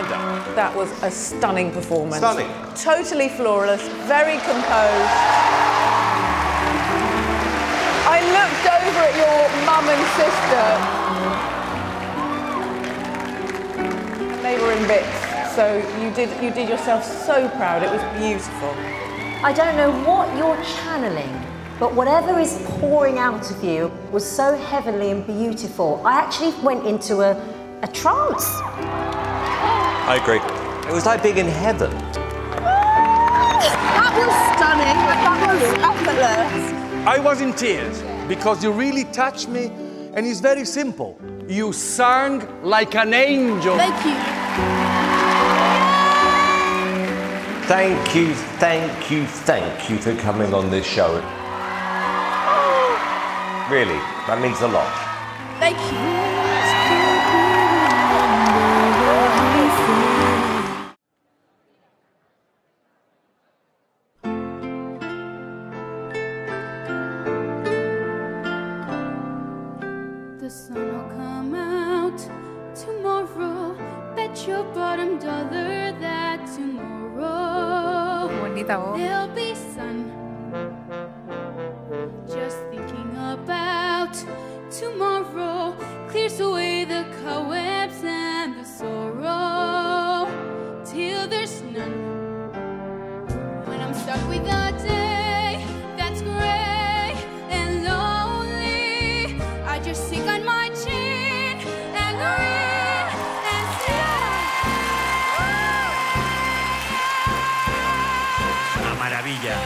the... Amanda. That was a stunning performance. Stunning. Totally flawless, very composed. I looked over at your mum and sister. And they were in bits. So you did, you did yourself so proud. It was beautiful. I don't know what you're channeling, but whatever is pouring out of you was so heavenly and beautiful. I actually went into a, a trance. I agree. It was like being in heaven. That was stunning. That was effortless. I was in tears because you really touched me, and it's very simple. You sang like an angel. Thank you. Thank you, thank you, thank you for coming on this show. Really, that means a lot. Thank you. The sun will come out tomorrow. Bet your bottom dollar that tomorrow. There'll be sun. Just thinking about tomorrow clears away the cobwebs and the sorrow till there's none. When I'm stuck with a day that's gray and lonely, I just sink on my chin and read. Maravilla.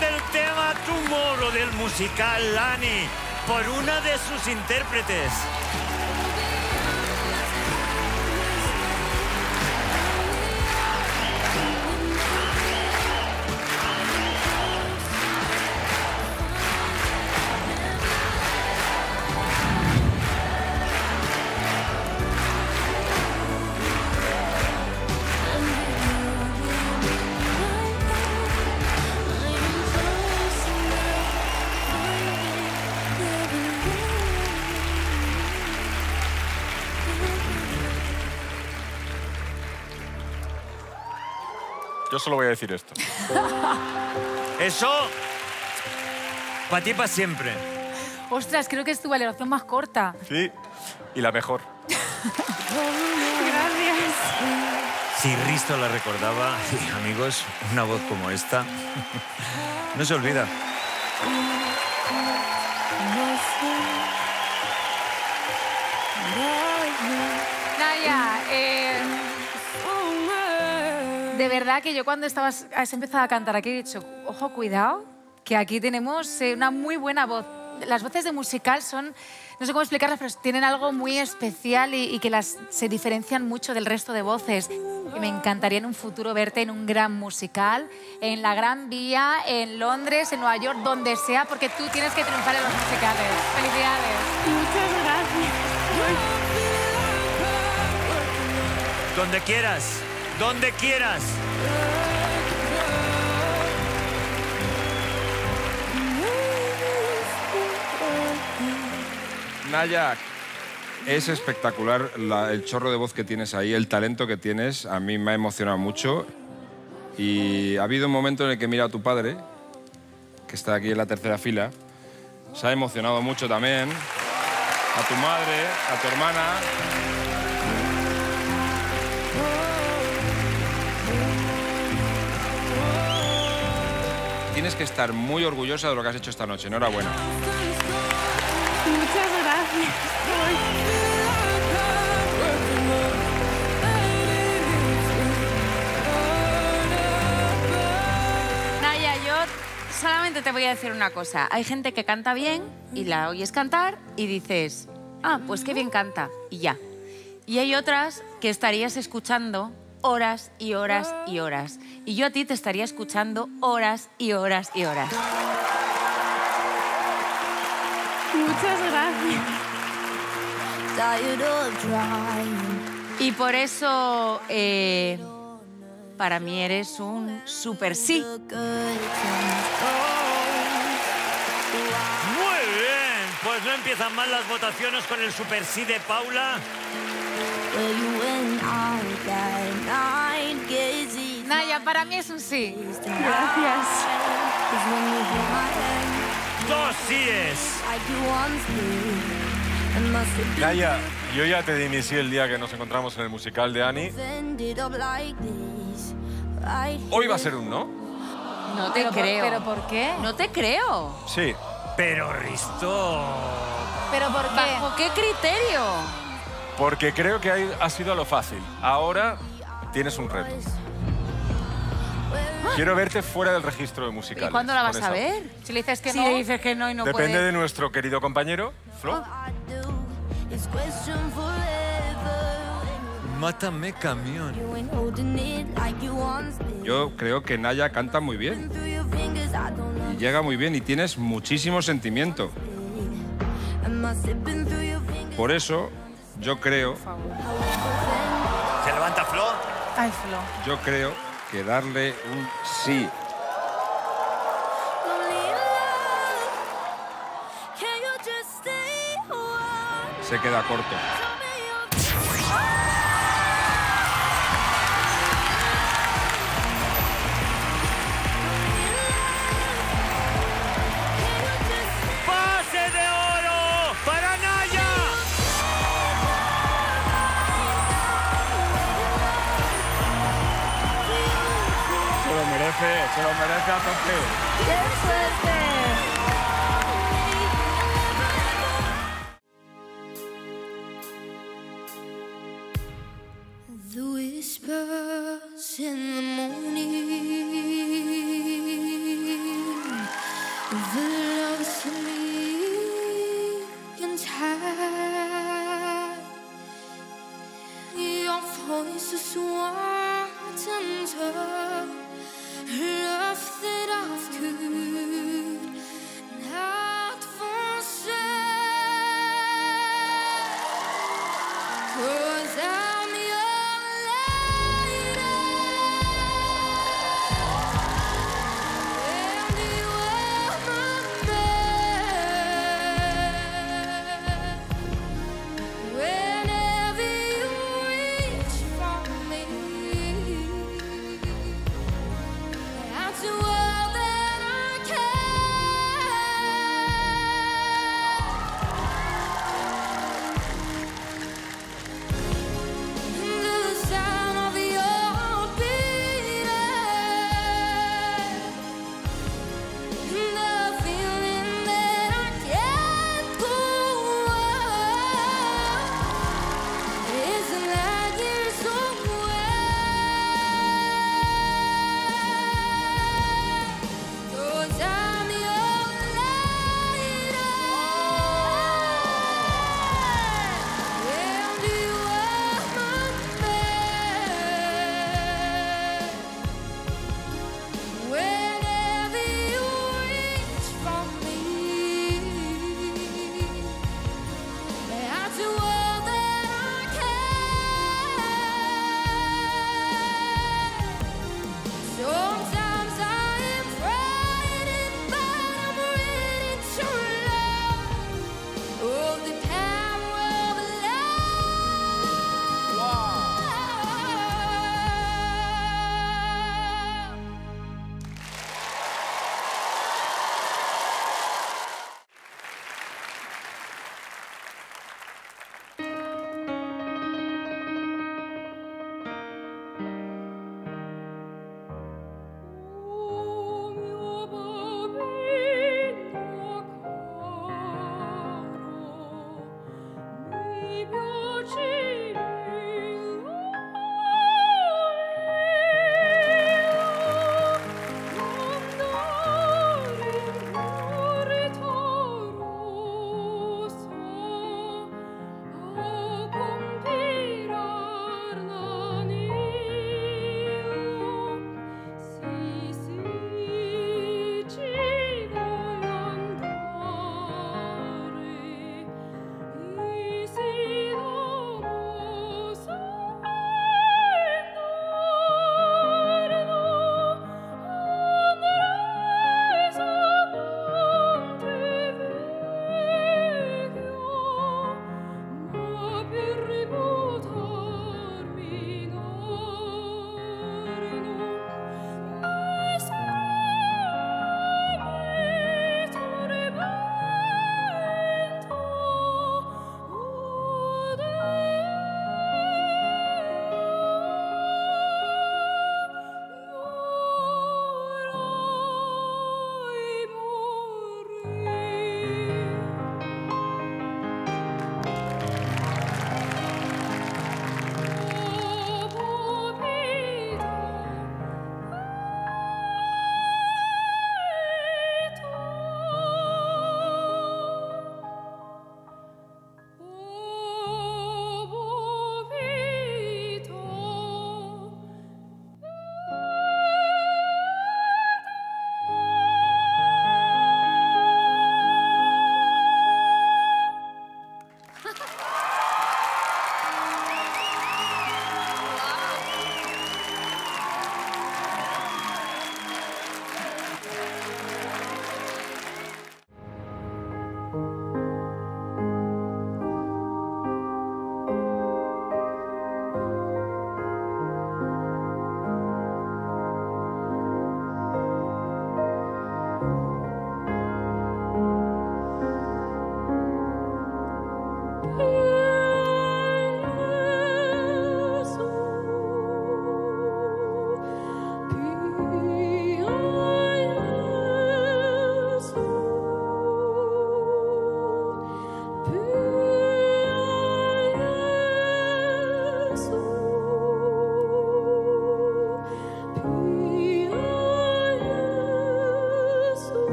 Del tema Tomorrow del musical Annie por una de sus intérpretes. Yo solo voy a decir esto. Eso... para ti, para siempre. Ostras, creo que es tu valoración más corta. Sí, y la mejor. Gracias. Si Risto la recordaba, amigos, una voz como esta no se olvida. Naya, eh, de verdad que yo cuando estabas, has empezado a cantar aquí he dicho, ojo, cuidado, que aquí tenemos una muy buena voz. Las voces de musical son, no sé cómo explicarlas, pero tienen algo muy especial y, y que las, se diferencian mucho del resto de voces. Y me encantaría en un futuro verte en un gran musical, en la Gran Vía, en Londres, en Nueva York, donde sea, porque tú tienes que triunfar en los musicales. ¡Felicidades! Muchas gracias. Donde quieras, donde quieras. Naya, es espectacular la, el chorro de voz que tienes ahí, el talento que tienes. A mí me ha emocionado mucho. Y ha habido un momento en el que mira a tu padre, que está aquí en la tercera fila. Se ha emocionado mucho también. A tu madre, a tu hermana. Tienes que estar muy orgullosa de lo que has hecho esta noche. Enhorabuena. Muchas gracias. Naya, yo solamente te voy a decir una cosa. Hay gente que canta bien y la oyes cantar y dices, ah, pues qué bien canta, y ya. Y hay otras que estarías escuchando horas y horas y horas. Y yo a ti te estaría escuchando horas y horas y horas. Muchas gracias. Y por eso, eh, para mí eres un super sí. Muy bien. Pues no empiezan mal las votaciones con el super sí de Paula. Naya, para mí es un sí. Gracias. Dos síes. Naya, yo ya te dimisi el día que nos encontramos en el musical de Annie. Hoy va a ser un no. No te pero creo. Por, ¿Pero por qué? No te creo. Sí. Pero, Risto... ¿Pero por qué? ¿Bajo qué criterio? Porque creo que hay, ha sido a lo fácil. Ahora tienes un reto. Quiero verte fuera del registro de musicales. ¿Y cuándo la vas a ver? Si le dices que no, si le dices que no y no puede. Depende de nuestro querido compañero, Flo. Mátame camión. Yo creo que Naya canta muy bien. Y llega muy bien y tienes muchísimo sentimiento. Por eso, yo creo... ¿Se levanta Flo? Ay, Flo. Yo creo... que darle un sí. Se queda corto. ¡Pase de oro para Naya! Se lo merece a tope. ¡Qué suerte! The whispers in the morning, the love's millions high, your voice is white and dark. Love that I've could not forsake. 'Cause I'm your lady, and you are my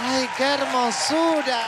¡Ay, qué hermosura!